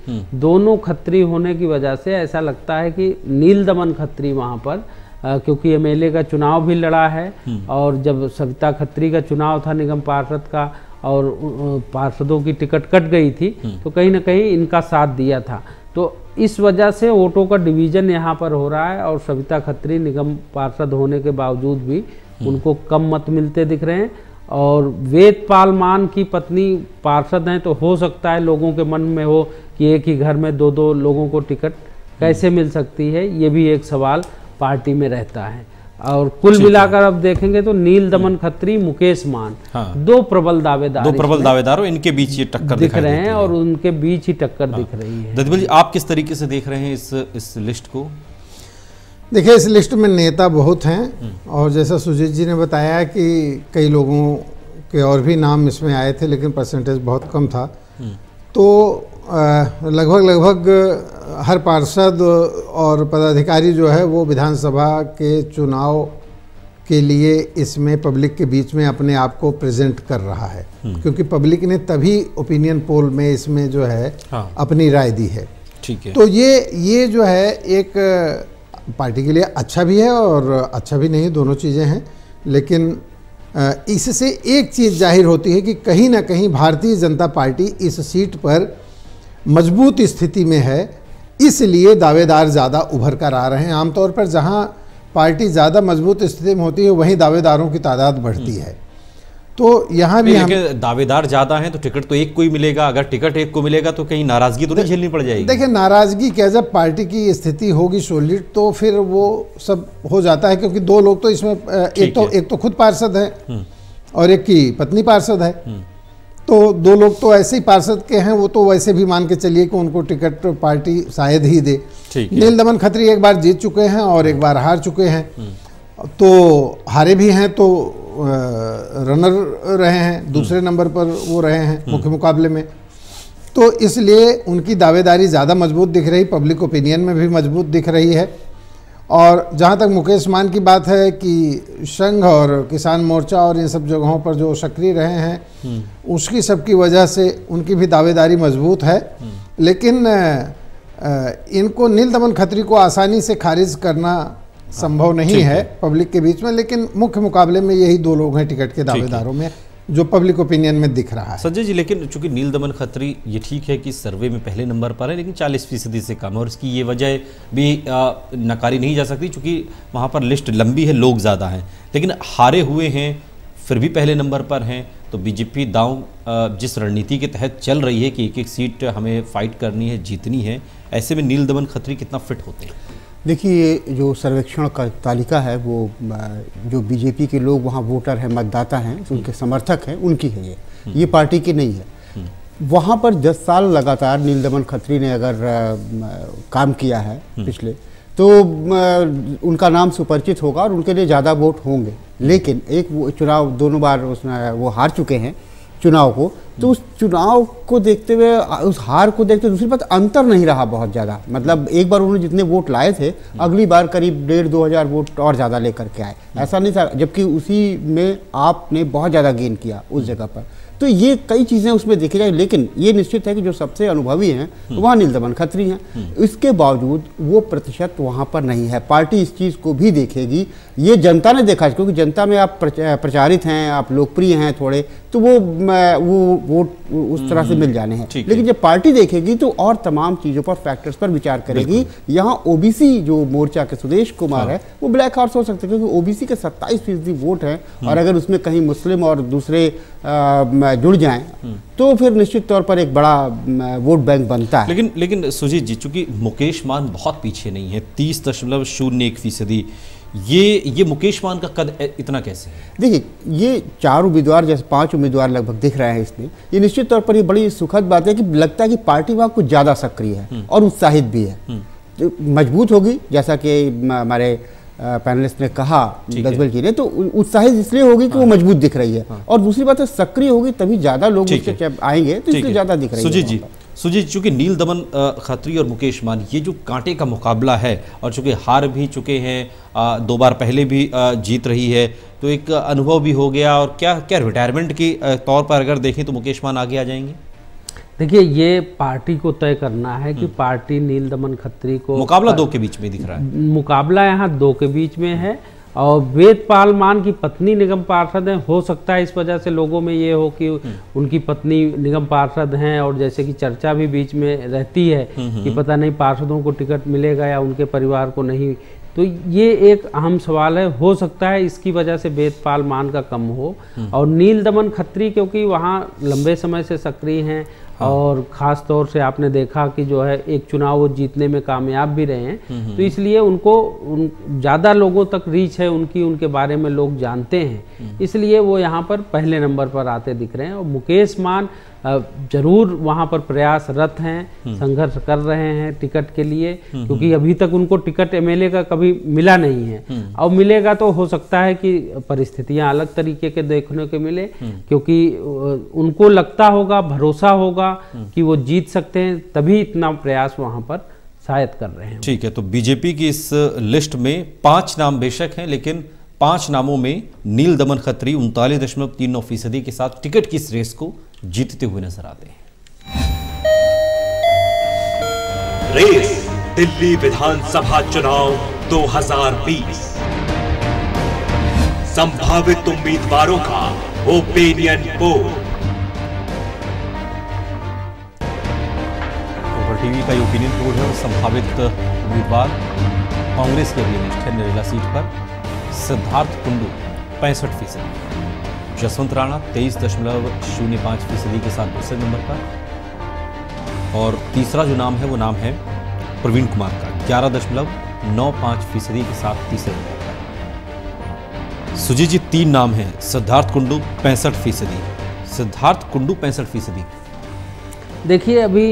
दोनों खत्री होने की वजह से ऐसा लगता है कि नील दमन खत्री वहाँ पर क्योंकि एमएलए का चुनाव भी लड़ा है और जब सविता खत्री का चुनाव था निगम पार्षद का और पार्षदों की टिकट कट गई थी तो कहीं ना कहीं इनका साथ दिया था, तो इस वजह से वोटों का डिवीज़न यहाँ पर हो रहा है और सविता खत्री निगम पार्षद होने के बावजूद भी उनको कम मत मिलते दिख रहे हैं। और वेदपाल मान की पत्नी पार्षद हैं तो हो सकता है लोगों के मन में हो कि एक ही घर में दो दो लोगों को टिकट कैसे मिल सकती है, ये भी एक सवाल पार्टी में रहता है। और कुल मिलाकर अब देखेंगे तो नील दमन खत्री, मुकेश मान, हाँ। दो प्रबल दावेदार दो प्रबल दावेदारों इनके बीच ये टक्कर दिख रहे हैं और उनके बीच ही टक्कर हाँ। दिख रही है। ददबल जी, आप किस तरीके से देख रहे हैं इस इस लिस्ट को? देखिए, इस लिस्ट में नेता बहुत हैं और जैसा सुजीत जी ने बताया कि कई लोगों के और भी नाम इसमें आए थे लेकिन परसेंटेज बहुत कम था, तो लगभग लगभग हर पार्षद और पदाधिकारी जो है वो विधानसभा के चुनाव के लिए इसमें पब्लिक के बीच में अपने आप को प्रेजेंट कर रहा है, क्योंकि पब्लिक ने तभी ओपिनियन पोल में इसमें जो है हाँ। अपनी राय दी है। ठीक है, तो ये ये जो है एक पार्टी के लिए अच्छा भी है और अच्छा भी नहीं, दोनों चीज़ें हैं। लेकिन इससे एक चीज़ जाहिर होती है कि कहीं ना कहीं भारतीय जनता पार्टी इस सीट पर मजबूत स्थिति में है, इसलिए दावेदार ज़्यादा उभर कर आ रहे हैं। आमतौर पर जहां पार्टी ज़्यादा मजबूत स्थिति में होती है वहीं दावेदारों की तादाद बढ़ती है, तो यहाँ भी हम... दावेदार ज़्यादा हैं तो टिकट तो एक को ही मिलेगा, अगर टिकट एक को मिलेगा तो कहीं नाराज़गी तो नहीं झेलनी पड़ जाएगी। देखिए, नाराज़गी क्या, जब पार्टी की स्थिति होगी सोलिड तो फिर वो सब हो जाता है, क्योंकि दो लोग तो इसमें एक तो एक तो खुद पार्षद है और एक की पत्नी पार्षद है, तो दो लोग तो ऐसे ही पार्षद के हैं, वो तो वैसे भी मान के चलिए कि उनको टिकट पार्टी शायद ही दे। नील दमन खत्री एक बार जीत चुके हैं और एक बार हार चुके हैं, तो हारे भी हैं तो रनर रहे हैं, दूसरे नंबर पर वो रहे हैं मुख्य मुकाबले में, तो इसलिए उनकी दावेदारी ज़्यादा मजबूत दिख रही, पब्लिक ओपिनियन में भी मजबूत दिख रही है। और जहाँ तक मुकेश मान की बात है कि संघ और किसान मोर्चा और इन सब जगहों पर जो सक्रिय रहे हैं उसकी सबकी वजह से उनकी भी दावेदारी मजबूत है, लेकिन इनको नील दमन खत्री को आसानी से खारिज करना संभव नहीं है पब्लिक के बीच में। लेकिन मुख्य मुकाबले में यही दो लोग हैं टिकट के दावेदारों में जो पब्लिक ओपिनियन में दिख रहा है। संजय जी, लेकिन चूंकि नील दमन खत्री ये ठीक है कि सर्वे में पहले नंबर पर है लेकिन चालीस फीसदी से कम है और इसकी ये वजह भी आ, नकारी नहीं जा सकती चूंकि वहाँ पर लिस्ट लंबी है, लोग ज़्यादा हैं, लेकिन हारे हुए हैं फिर भी पहले नंबर पर हैं, तो बीजेपी दांव जिस रणनीति के तहत चल रही है कि एक एक सीट हमें फाइट करनी है, जीतनी है, ऐसे में नील दमन खत्री कितना फिट होते हैं? देखिए, जो सर्वेक्षण का तालिका है वो जो बीजेपी के लोग वहाँ वोटर हैं, मतदाता हैं, उनके समर्थक हैं, उनकी है ये ये पार्टी की नहीं है। वहाँ पर दस साल लगातार नील दमन खत्री ने अगर काम किया है पिछले, तो उनका नाम सुपरिचित होगा और उनके लिए ज़्यादा वोट होंगे। लेकिन एक वो चुनाव दोनों बार उसने वो हार चुके हैं चुनाव को, तो उस चुनाव को देखते हुए, उस हार को देखते हुए, दूसरी बात अंतर नहीं रहा बहुत ज़्यादा। मतलब एक बार उन्होंने जितने वोट लाए थे अगली बार करीब डेढ़ दो हज़ार वोट और ज़्यादा लेकर के आए, ऐसा नहीं था, जबकि उसी में आपने बहुत ज़्यादा गेन किया उस जगह पर। तो ये कई चीज़ें उसमें देखी जाए, लेकिन ये निश्चित है कि जो सबसे अनुभवी हैं वहाँ नील दमन खत्री हैं, इसके बावजूद वो प्रतिशत वहाँ पर नहीं है। पार्टी इस चीज़ को भी देखेगी, ये जनता ने देखा, क्योंकि जनता में आप प्रचारित हैं, आप लोकप्रिय हैं थोड़े, तो वो वो वोट उस तरह से मिल जाने हैं। लेकिन जब पार्टी देखेगी तो और तमाम चीज़ों पर, फैक्टर्स पर विचार करेगी। यहाँ ओबीसी जो मोर्चा के सुदेश कुमार है वो ब्लैक हॉर्स हो सकते हैं, क्योंकि ओबीसी के सत्ताईस फीसदी वोट हैं और अगर उसमें कहीं मुस्लिम और दूसरे जुड़ जाएं तो फिर निश्चित तौर पर एक बड़ा वोट बैंक बनता है। लेकिन लेकिन सुजीत जी, चूंकि मुकेश मान बहुत पीछे नहीं है, तीस दशमलव शून्य एक फीसदी, ये ये मुकेश मान का कद इतना कैसे है? देखिए, ये चार उम्मीदवार, जैसे पांच उम्मीदवार लगभग दिख रहे हैं इसमें, ये निश्चित तौर पर ये बड़ी सुखद बात है कि लगता है कि पार्टी वहाँ कुछ ज़्यादा सक्रिय है और उत्साहित भी है, तो मजबूत होगी। जैसा कि हमारे पैनलिस्ट ने कहा, ददबल जी ने, तो उत्साहित इसलिए होगी कि हाँ, वो मजबूत दिख रही है हाँ। और दूसरी बात है सक्रिय होगी तभी ज्यादा लोग उसके आएंगे, तो इसलिए ज्यादा दिख रही है। सुजीत जी, सुजीत चूंकि नील दमन खत्री और मुकेश मान ये जो कांटे का मुकाबला है और चूंकि हार भी चुके हैं, दो बार पहले भी जीत रही है, तो एक अनुभव भी हो गया। और क्या क्या रिटायरमेंट के तौर पर अगर देखें तो मुकेश मान आगे आ जाएंगे? देखिए ये पार्टी को तय करना है कि पार्टी नील दमन खत्री को मुकाबला दो के बीच में दिख रहा है, मुकाबला यहाँ दो के बीच में है और वेदपाल मान की पत्नी निगम पार्षद हैं। हो सकता है इस वजह से लोगों में ये हो कि उनकी पत्नी निगम पार्षद हैं और जैसे कि चर्चा भी बीच में रहती है कि पता नहीं पार्षदों को टिकट मिलेगा या उनके परिवार को नहीं, तो ये एक अहम सवाल है। हो सकता है इसकी वजह से वेदपाल मान का कम हो और नील दमन खत्री क्योंकि वहाँ लंबे समय से सक्रिय हैं और ख़ास तौर से आपने देखा कि जो है एक चुनाव वो जीतने में कामयाब भी रहे हैं, तो इसलिए उनको उन ज़्यादा लोगों तक रीच है उनकी, उनके बारे में लोग जानते हैं, इसलिए वो यहाँ पर पहले नंबर पर आते दिख रहे हैं। और मुकेश मान जरूर वहाँ पर प्रयासरत हैं, संघर्ष कर रहे हैं टिकट के लिए क्योंकि अभी तक उनको टिकट एमएलए का कभी मिला नहीं है और मिलेगा तो हो सकता है कि परिस्थितियाँ अलग तरीके के देखने को मिले क्योंकि उनको लगता होगा, भरोसा होगा कि वो जीत सकते हैं, तभी इतना प्रयास वहां पर शायद कर रहे हैं। ठीक है, तो बीजेपी की इस लिस्ट में पांच नाम बेशक हैं लेकिन पांच नामों में नील दमन खत्री उनतालीस दशमलव तीन नौ फीसदी के साथ टिकट की इस रेस को जीतते हुए नजर आते हैं। रेस दिल्ली विधानसभा चुनाव दो हजार बीस, संभावित उम्मीदवारों का ओपिनियन पोल। टीवी का ओपिनियन पोल है और संभावित उम्मीदवार कांग्रेस के लिए है नरेला सीट पर सिद्धार्थ कुंडू पैंसठ फीसदी, जसवंत राणा तेईस दशमलव शून्य पाँच फीसदी के साथ दूसरे नंबर पर, और तीसरा जो नाम है वो नाम है प्रवीण कुमार का ग्यारह दशमलव नौ पाँच फीसदी के साथ तीसरे नंबर पर। सुजीत जी तीन नाम हैं, सिद्धार्थ कुंडू पैंसठ फीसदी सिद्धार्थ कुंडू पैंसठ फीसदी देखिए अभी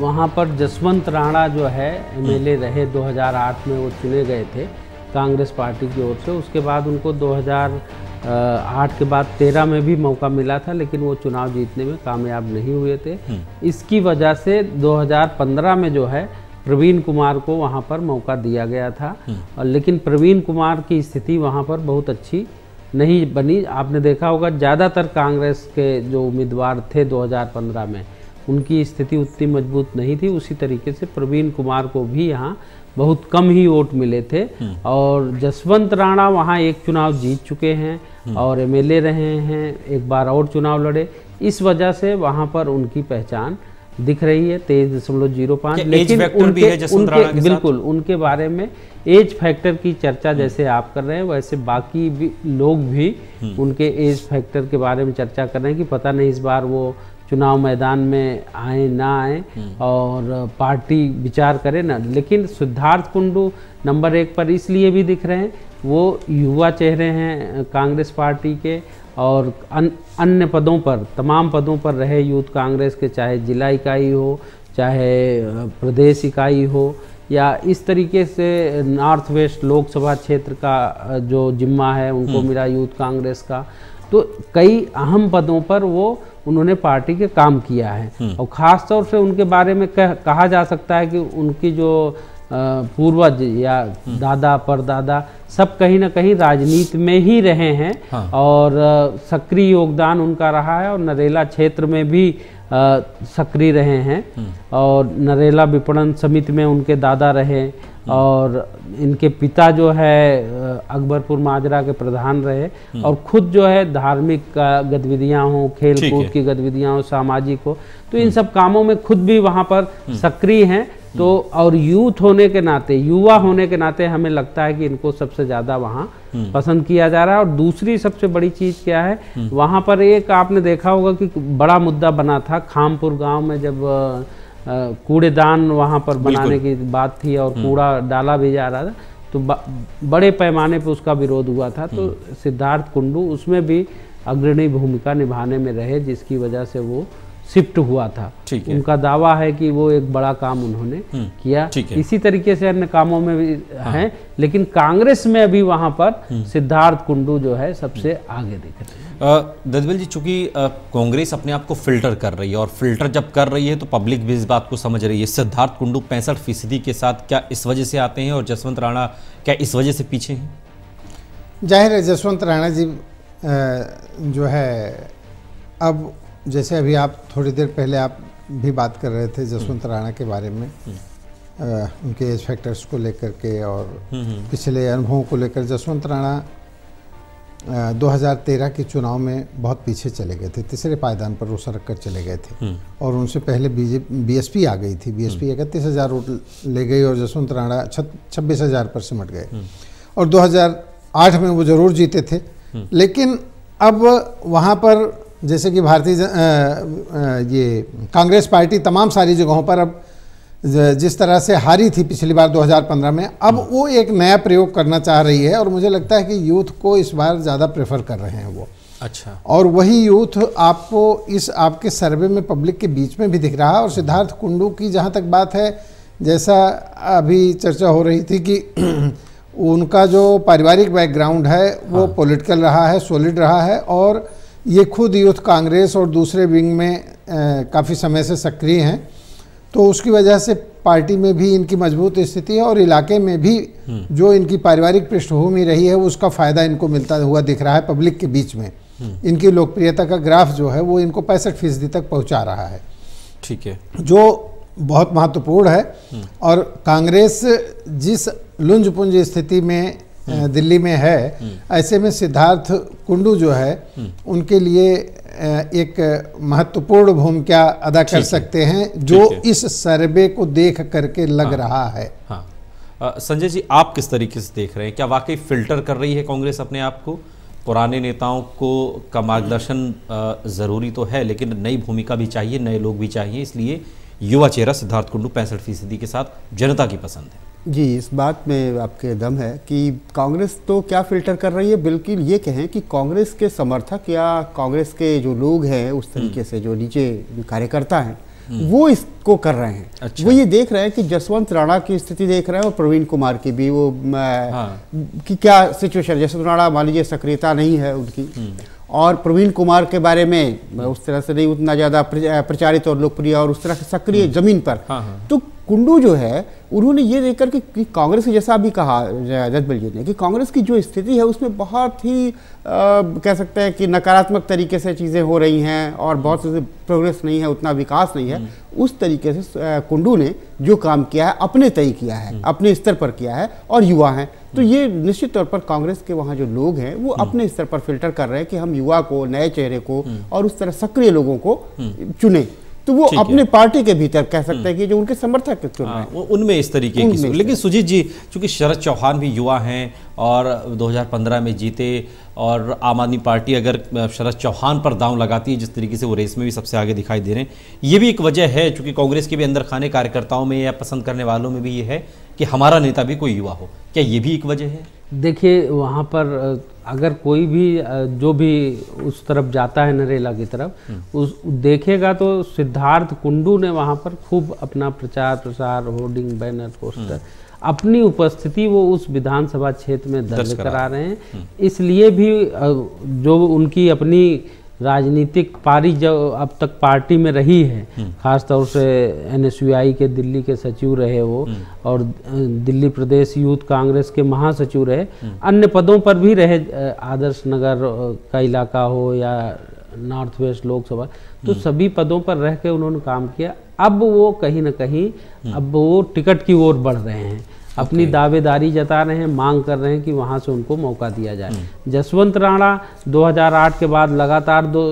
वहाँ पर जसवंत राणा जो है एमएलए रहे, दो हजार आठ में वो चुने गए थे कांग्रेस पार्टी की ओर से, उसके बाद उनको दो हजार आठ के बाद तेरह में भी मौका मिला था लेकिन वो चुनाव जीतने में कामयाब नहीं हुए थे। इसकी वजह से दो हजार पंद्रह में जो है प्रवीण कुमार को वहाँ पर मौका दिया गया था और लेकिन प्रवीण कुमार की स्थिति वहाँ पर बहुत अच्छी नहीं बनी। आपने देखा होगा ज़्यादातर कांग्रेस के जो उम्मीदवार थे दो हजार पंद्रह में उनकी स्थिति उतनी मजबूत नहीं थी, उसी तरीके से प्रवीण कुमार को भी यहाँ बहुत कम ही वोट मिले थे और जसवंत राणा वहाँ एक चुनाव जीत चुके हैं और एमएलए रहे हैं, एक बार और चुनाव लड़े, इस वजह से वहाँ पर उनकी पहचान दिख रही है तेईस दशमलव जीरो पाँच। लेकिन उनके, उनके बिल्कुल उनके बारे में एज फैक्टर की चर्चा जैसे आप कर रहे हैं वैसे बाकी भी लोग भी उनके एज फैक्टर के बारे में चर्चा कर रहे हैं कि पता नहीं इस बार वो चुनाव मैदान में आए ना आए और पार्टी विचार करे ना। लेकिन सिद्धार्थ कुंडू नंबर एक पर इसलिए भी दिख रहे हैं, वो युवा चेहरे हैं कांग्रेस पार्टी के और अन, अन्य पदों पर, तमाम पदों पर रहे यूथ कांग्रेस के, चाहे जिला इकाई हो चाहे प्रदेश इकाई हो या इस तरीके से नॉर्थ वेस्ट लोकसभा क्षेत्र का जो जिम्मा है उनको मिला यूथ कांग्रेस का, तो कई अहम पदों पर वो उन्होंने पार्टी के काम किया है और ख़ास तौर से उनके बारे में कह, कहा जा सकता है कि उनकी जो पूर्वज या दादा परदादा सब कहीं ना कहीं राजनीति में ही रहे हैं। हाँ। और सक्रिय योगदान उनका रहा है और नरेला क्षेत्र में भी सक्रिय रहे हैं और नरेला विपणन समिति में उनके दादा रहे और इनके पिता जो है अकबरपुर माजरा के प्रधान रहे और खुद जो है धार्मिक गतिविधियां हों, खेल कूद की गतिविधियां हों, सामाजिक हो, तो इन सब कामों में खुद भी वहां पर सक्रिय हैं। तो और यूथ होने के नाते, युवा होने के नाते हमें लगता है कि इनको सबसे ज़्यादा वहाँ पसंद किया जा रहा है। और दूसरी सबसे बड़ी चीज़ क्या है, वहाँ पर एक आपने देखा होगा कि बड़ा मुद्दा बना था खामपुर गांव में, जब कूड़ेदान वहाँ पर बनाने की बात थी और कूड़ा डाला भी जा रहा था तो बड़े पैमाने पर उसका विरोध हुआ था, तो सिद्धार्थ कुंडू उसमें भी अग्रणी भूमिका निभाने में रहे जिसकी वजह से वो शिफ्ट हुआ था। उनका दावा है कि वो एक बड़ा काम उन्होंने किया। इसी तरीके से अन्य कामों में भी हाँ। हैं, लेकिन कांग्रेस में अभी वहां पर सिद्धार्थ कुंडू जो है सबसे आगे दिख रहे हैं। ददवेल जी, चूंकि कांग्रेस अपने आप को फिल्टर कर रही है और फिल्टर जब कर रही है तो पब्लिक भी इस बात को समझ रही है। सिद्धार्थ कुंडू पैंसठ फीसदी के साथ क्या इस वजह से आते हैं और जसवंत राणा क्या इस वजह से पीछे हैं? जाहिर है जसवंत राणा जी जो है अब जैसे अभी आप थोड़ी देर पहले आप भी बात कर रहे थे जसवंत राणा के बारे में, आ, उनके एज फैक्टर्स को लेकर के और पिछले अनुभवों को लेकर। जसवंत राणा दो हज़ार तेरह के चुनाव में बहुत पीछे चले गए थे, तीसरे पायदान पर वो सरक कर चले गए थे और उनसे पहले बीएसपी आ गई थी। बीएसपी इकतीस हज़ार वोट ले गई और जसवंत राणा छब्बीस हज़ार पर सिमट गए और दो हज़ार आठ में वो ज़रूर जीते थे। लेकिन अब वहाँ पर जैसे कि भारतीय ये कांग्रेस पार्टी तमाम सारी जगहों पर अब जिस तरह से हारी थी पिछली बार दो हज़ार पंद्रह में, अब वो एक नया प्रयोग करना चाह रही है और मुझे लगता है कि यूथ को इस बार ज़्यादा प्रेफर कर रहे हैं वो। अच्छा। और वही यूथ आपको इस आपके सर्वे में पब्लिक के बीच में भी दिख रहा है। और सिद्धार्थ कुंडू की जहाँ तक बात है, जैसा अभी चर्चा हो रही थी कि उनका जो पारिवारिक बैकग्राउंड है वो हाँ। पॉलिटिकल रहा है, सॉलिड रहा है और ये खुद यूथ कांग्रेस और दूसरे विंग में काफ़ी समय से सक्रिय हैं, तो उसकी वजह से पार्टी में भी इनकी मजबूत स्थिति है और इलाके में भी जो इनकी पारिवारिक पृष्ठभूमि रही है उसका फ़ायदा इनको मिलता हुआ दिख रहा है पब्लिक के बीच में। इनकी लोकप्रियता का ग्राफ जो है वो इनको पैंसठ फीसदी तक पहुँचा रहा है, ठीक है, जो बहुत महत्वपूर्ण है। और कांग्रेस जिस लुंज पुंज स्थिति में दिल्ली में है, ऐसे में सिद्धार्थ कुंडू जो है उनके लिए एक महत्वपूर्ण भूमिका अदा कर सकते हैं जो इस सर्वे को देख करके लग हाँ, रहा है। हाँ। संजय जी, आप किस तरीके से देख रहे हैं? क्या वाकई फिल्टर कर रही है कांग्रेस अपने आप को? पुराने नेताओं को का मार्गदर्शन ज़रूरी तो है लेकिन नई भूमिका भी चाहिए, नए लोग भी चाहिए, इसलिए युवा चेहरा सिद्धार्थ कुंडू पैंसठ फीसदी के साथ जनता की पसंद है। जी, इस बात में आपके दम है कि कांग्रेस तो क्या फिल्टर कर रही है, बिल्कुल ये कहें कि कांग्रेस के समर्थक या कांग्रेस के जो लोग हैं उस तरीके से जो नीचे कार्यकर्ता हैं वो इसको कर रहे हैं। अच्छा। वो ये देख रहे हैं कि जसवंत राणा की स्थिति देख रहे हैं और प्रवीण कुमार की भी वो हाँ। कि क्या सिचुएशन। जसवंत राणा मान लीजिए सक्रियता नहीं है उनकी और प्रवीण कुमार के बारे में उस तरह से नहीं उतना ज़्यादा प्रचारित और लोकप्रिय और उस तरह से सक्रिय जमीन पर। तो कुंडू जो है उन्होंने ये देखकर कि कांग्रेस के जैसा भी कहा जजबल जी ने कि कांग्रेस की जो स्थिति है उसमें बहुत ही आ, कह सकते हैं कि नकारात्मक तरीके से चीज़ें हो रही हैं और बहुत से प्रोग्रेस नहीं है, उतना विकास नहीं है। उस तरीके से कुंडू ने जो काम किया है अपने तय किया है, अपने स्तर पर किया है और युवा हैं, तो ये निश्चित तौर पर कांग्रेस के वहाँ जो लोग हैं वो अपने स्तर पर फिल्टर कर रहे हैं कि हम युवा को, नए चेहरे को और उस तरह सक्रिय लोगों को चुने। तो वो अपने पार्टी के भीतर कह सकते हैं कि जो उनके समर्थक चुन रहे हैं उनमें इस तरीके की। लेकिन सुजीत जी, चूंकि शरद चौहान भी युवा हैं और दो हज़ार पंद्रह में जीते और आम आदमी पार्टी अगर शरद चौहान पर दांव लगाती है जिस तरीके से वो रेस में भी सबसे आगे दिखाई दे रहे हैं, ये भी एक वजह है चूंकि कांग्रेस के भी अंदर खाने कार्यकर्ताओं में या पसंद करने वालों में भी ये है कि हमारा नेता भी कोई युवा हो, क्या ये भी एक वजह है? देखिए, वहाँ पर अगर कोई भी जो भी उस तरफ जाता है नरेला की तरफ उस देखेगा तो सिद्धार्थ कुंडू ने वहाँ पर खूब अपना प्रचार प्रसार, होर्डिंग, बैनर, पोस्टर, अपनी उपस्थिति वो उस विधानसभा क्षेत्र में दर्ज करा रहे हैं। इसलिए भी जो उनकी अपनी राजनीतिक पारी जो अब तक पार्टी में रही है, खासतौर से एन एस यू आई के दिल्ली के सचिव रहे वो और दिल्ली प्रदेश यूथ कांग्रेस के महासचिव रहे, अन्य पदों पर भी रहे, आदर्श नगर का इलाका हो या नॉर्थ वेस्ट लोकसभा, तो सभी पदों पर रह के उन्होंने काम किया। अब वो कहीं ना कहीं अब वो टिकट की ओर बढ़ रहे हैं, अपनी दावेदारी जता रहे हैं, मांग कर रहे हैं कि वहाँ से उनको मौका दिया जाए। जसवंत राणा दो हज़ार आठ के बाद लगातार दो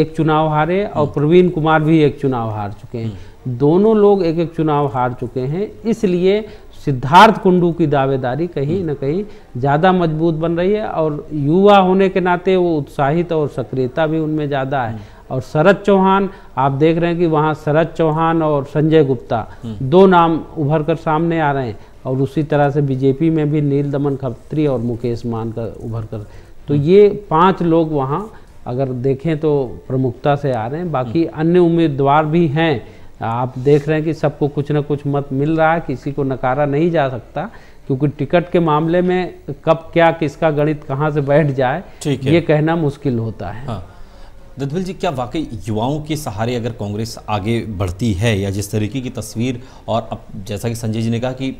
एक चुनाव हारे और प्रवीण कुमार भी एक चुनाव हार चुके हैं, दोनों लोग एक एक चुनाव हार चुके हैं। इसलिए सिद्धार्थ कुंडू की दावेदारी कहीं ना कहीं ज़्यादा मजबूत बन रही है और युवा होने के नाते वो उत्साहित और सक्रियता भी उनमें ज़्यादा है। और शरद चौहान, आप देख रहे हैं कि वहाँ शरद चौहान और संजय गुप्ता दो नाम उभर कर सामने आ रहे हैं और उसी तरह से बीजेपी में भी नील दमन खत्री और मुकेश मान का उभर कर, तो ये पांच लोग वहाँ अगर देखें तो प्रमुखता से आ रहे हैं। बाकी अन्य उम्मीदवार भी हैं, आप देख रहे हैं कि सबको कुछ ना कुछ मत मिल रहा है, किसी को नकारा नहीं जा सकता क्योंकि टिकट के मामले में कब क्या किसका गणित कहाँ से बैठ जाए ये कहना मुश्किल होता है। हाँ। ददभिल जी, क्या वाकई युवाओं के सहारे अगर कांग्रेस आगे बढ़ती है या जिस तरीके की तस्वीर, और अब जैसा कि संजय जी ने कहा कि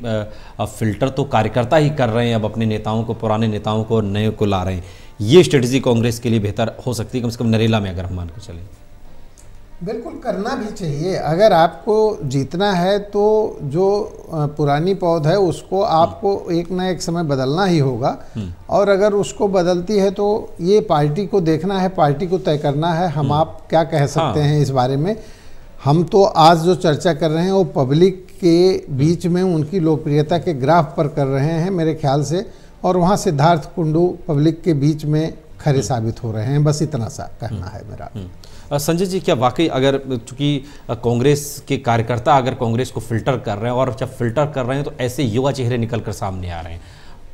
अब फिल्टर तो कार्यकर्ता ही कर रहे हैं, अब अपने नेताओं को, पुराने नेताओं को, नए को ला रहे हैं, ये स्ट्रेटजी कांग्रेस के लिए बेहतर हो सकती है कम से कम नरेला में अगर हम मान कर चलें? बिल्कुल करना भी चाहिए। अगर आपको जीतना है तो जो पुरानी पौध है उसको आपको एक ना एक समय बदलना ही होगा, और अगर उसको बदलती है तो ये पार्टी को देखना है, पार्टी को तय करना है। हम आप क्या कह सकते हाँ। हैं इस बारे में। हम तो आज जो चर्चा कर रहे हैं वो पब्लिक के बीच में उनकी लोकप्रियता के ग्राफ पर कर रहे हैं मेरे ख्याल से, और वहाँ सिद्धार्थ कुंडू पब्लिक के बीच में खरे साबित हो रहे हैं, बस इतना सा कहना है मेरा। संजय जी, क्या वाकई अगर, चूँकि कांग्रेस के कार्यकर्ता अगर कांग्रेस को फिल्टर कर रहे हैं, और जब फिल्टर कर रहे हैं तो ऐसे युवा चेहरे निकल कर सामने आ रहे हैं,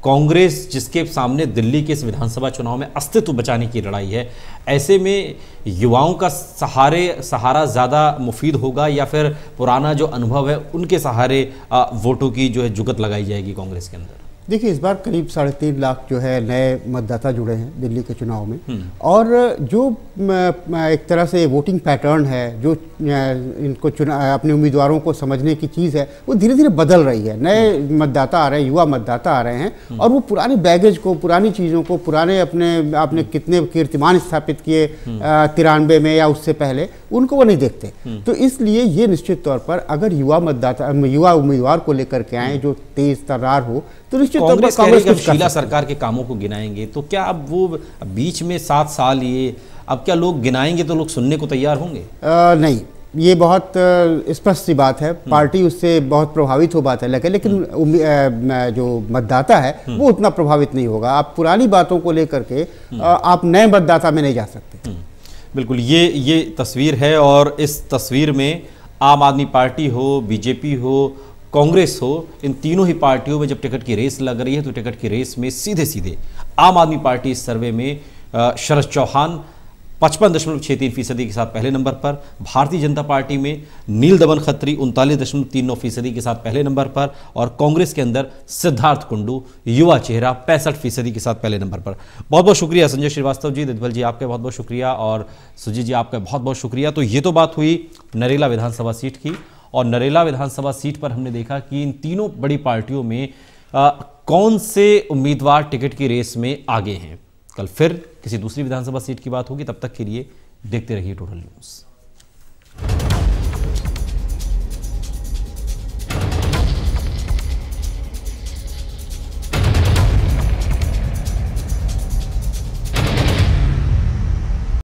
कांग्रेस जिसके सामने दिल्ली के इस विधानसभा चुनाव में अस्तित्व बचाने की लड़ाई है, ऐसे में युवाओं का सहारे सहारा ज़्यादा मुफीद होगा या फिर पुराना जो अनुभव है उनके सहारे वोटों की जो है जुगत लगाई जाएगी कांग्रेस के अंदर? देखिए, इस बार करीब साढ़े तीन लाख जो है नए मतदाता जुड़े हैं दिल्ली के चुनाव में, और जो एक तरह से वोटिंग पैटर्न है, जो इनको चुना अपने उम्मीदवारों को समझने की चीज़ है, वो धीरे धीरे बदल रही है। नए मतदाता आ रहे हैं, युवा मतदाता आ रहे हैं, और वो पुराने बैगेज को, पुरानी चीज़ों को, पुराने अपने आपने कितने कीर्तिमान स्थापित किए तिरानवे में या उससे पहले, उनको वो नहीं देखते। तो इसलिए ये निश्चित तौर पर अगर युवा मतदाता युवा उम्मीदवार को लेकर के आएँ जो तेज तर्रार हो, तो कांग्रेस कहेगी शीला सरकार के कामों को गिनाएंगे, तो क्या अब वो बीच में सात साल ये अब क्या लोग गिनाएंगे तो लोग सुनने को तैयार होंगे? आ, नहीं, ये बहुत स्पष्ट सी बात है, पार्टी उससे बहुत प्रभावित हो बात है, लेकिन लेकिन जो मतदाता है वो उतना प्रभावित नहीं होगा। आप पुरानी बातों को लेकर के आप नए मतदाता में नहीं जा सकते। बिल्कुल, ये ये तस्वीर है, और इस तस्वीर में आम आदमी पार्टी हो, बीजेपी हो, कांग्रेस हो, इन तीनों ही पार्टियों में जब टिकट की रेस लग रही है तो टिकट की रेस में सीधे सीधे आम आदमी पार्टी इस सर्वे में शरद चौहान पचपन दशमलव छः तीन फीसदी के साथ पहले नंबर पर, भारतीय जनता पार्टी में नील दमन खत्री उनतालीस दशमलव तीन नौ फीसदी के साथ पहले नंबर पर, और कांग्रेस के अंदर सिद्धार्थ कुंडू युवा चेहरा पैंसठ फीसदी के साथ पहले नंबर पर। बहुत बहुत शुक्रिया संजय श्रीवास्तव जी, दिदभल जी आपका बहुत बहुत शुक्रिया, और सुजीत जी आपका बहुत बहुत शुक्रिया। तो ये तो बात हुई नरेला विधानसभा सीट की, और नरेला विधानसभा सीट पर हमने देखा कि इन तीनों बड़ी पार्टियों में आ, कौन से उम्मीदवार टिकट की रेस में आगे हैं। कल फिर किसी दूसरी विधानसभा सीट की बात होगी, तब तक के लिए देखते रहिए टोटल न्यूज़।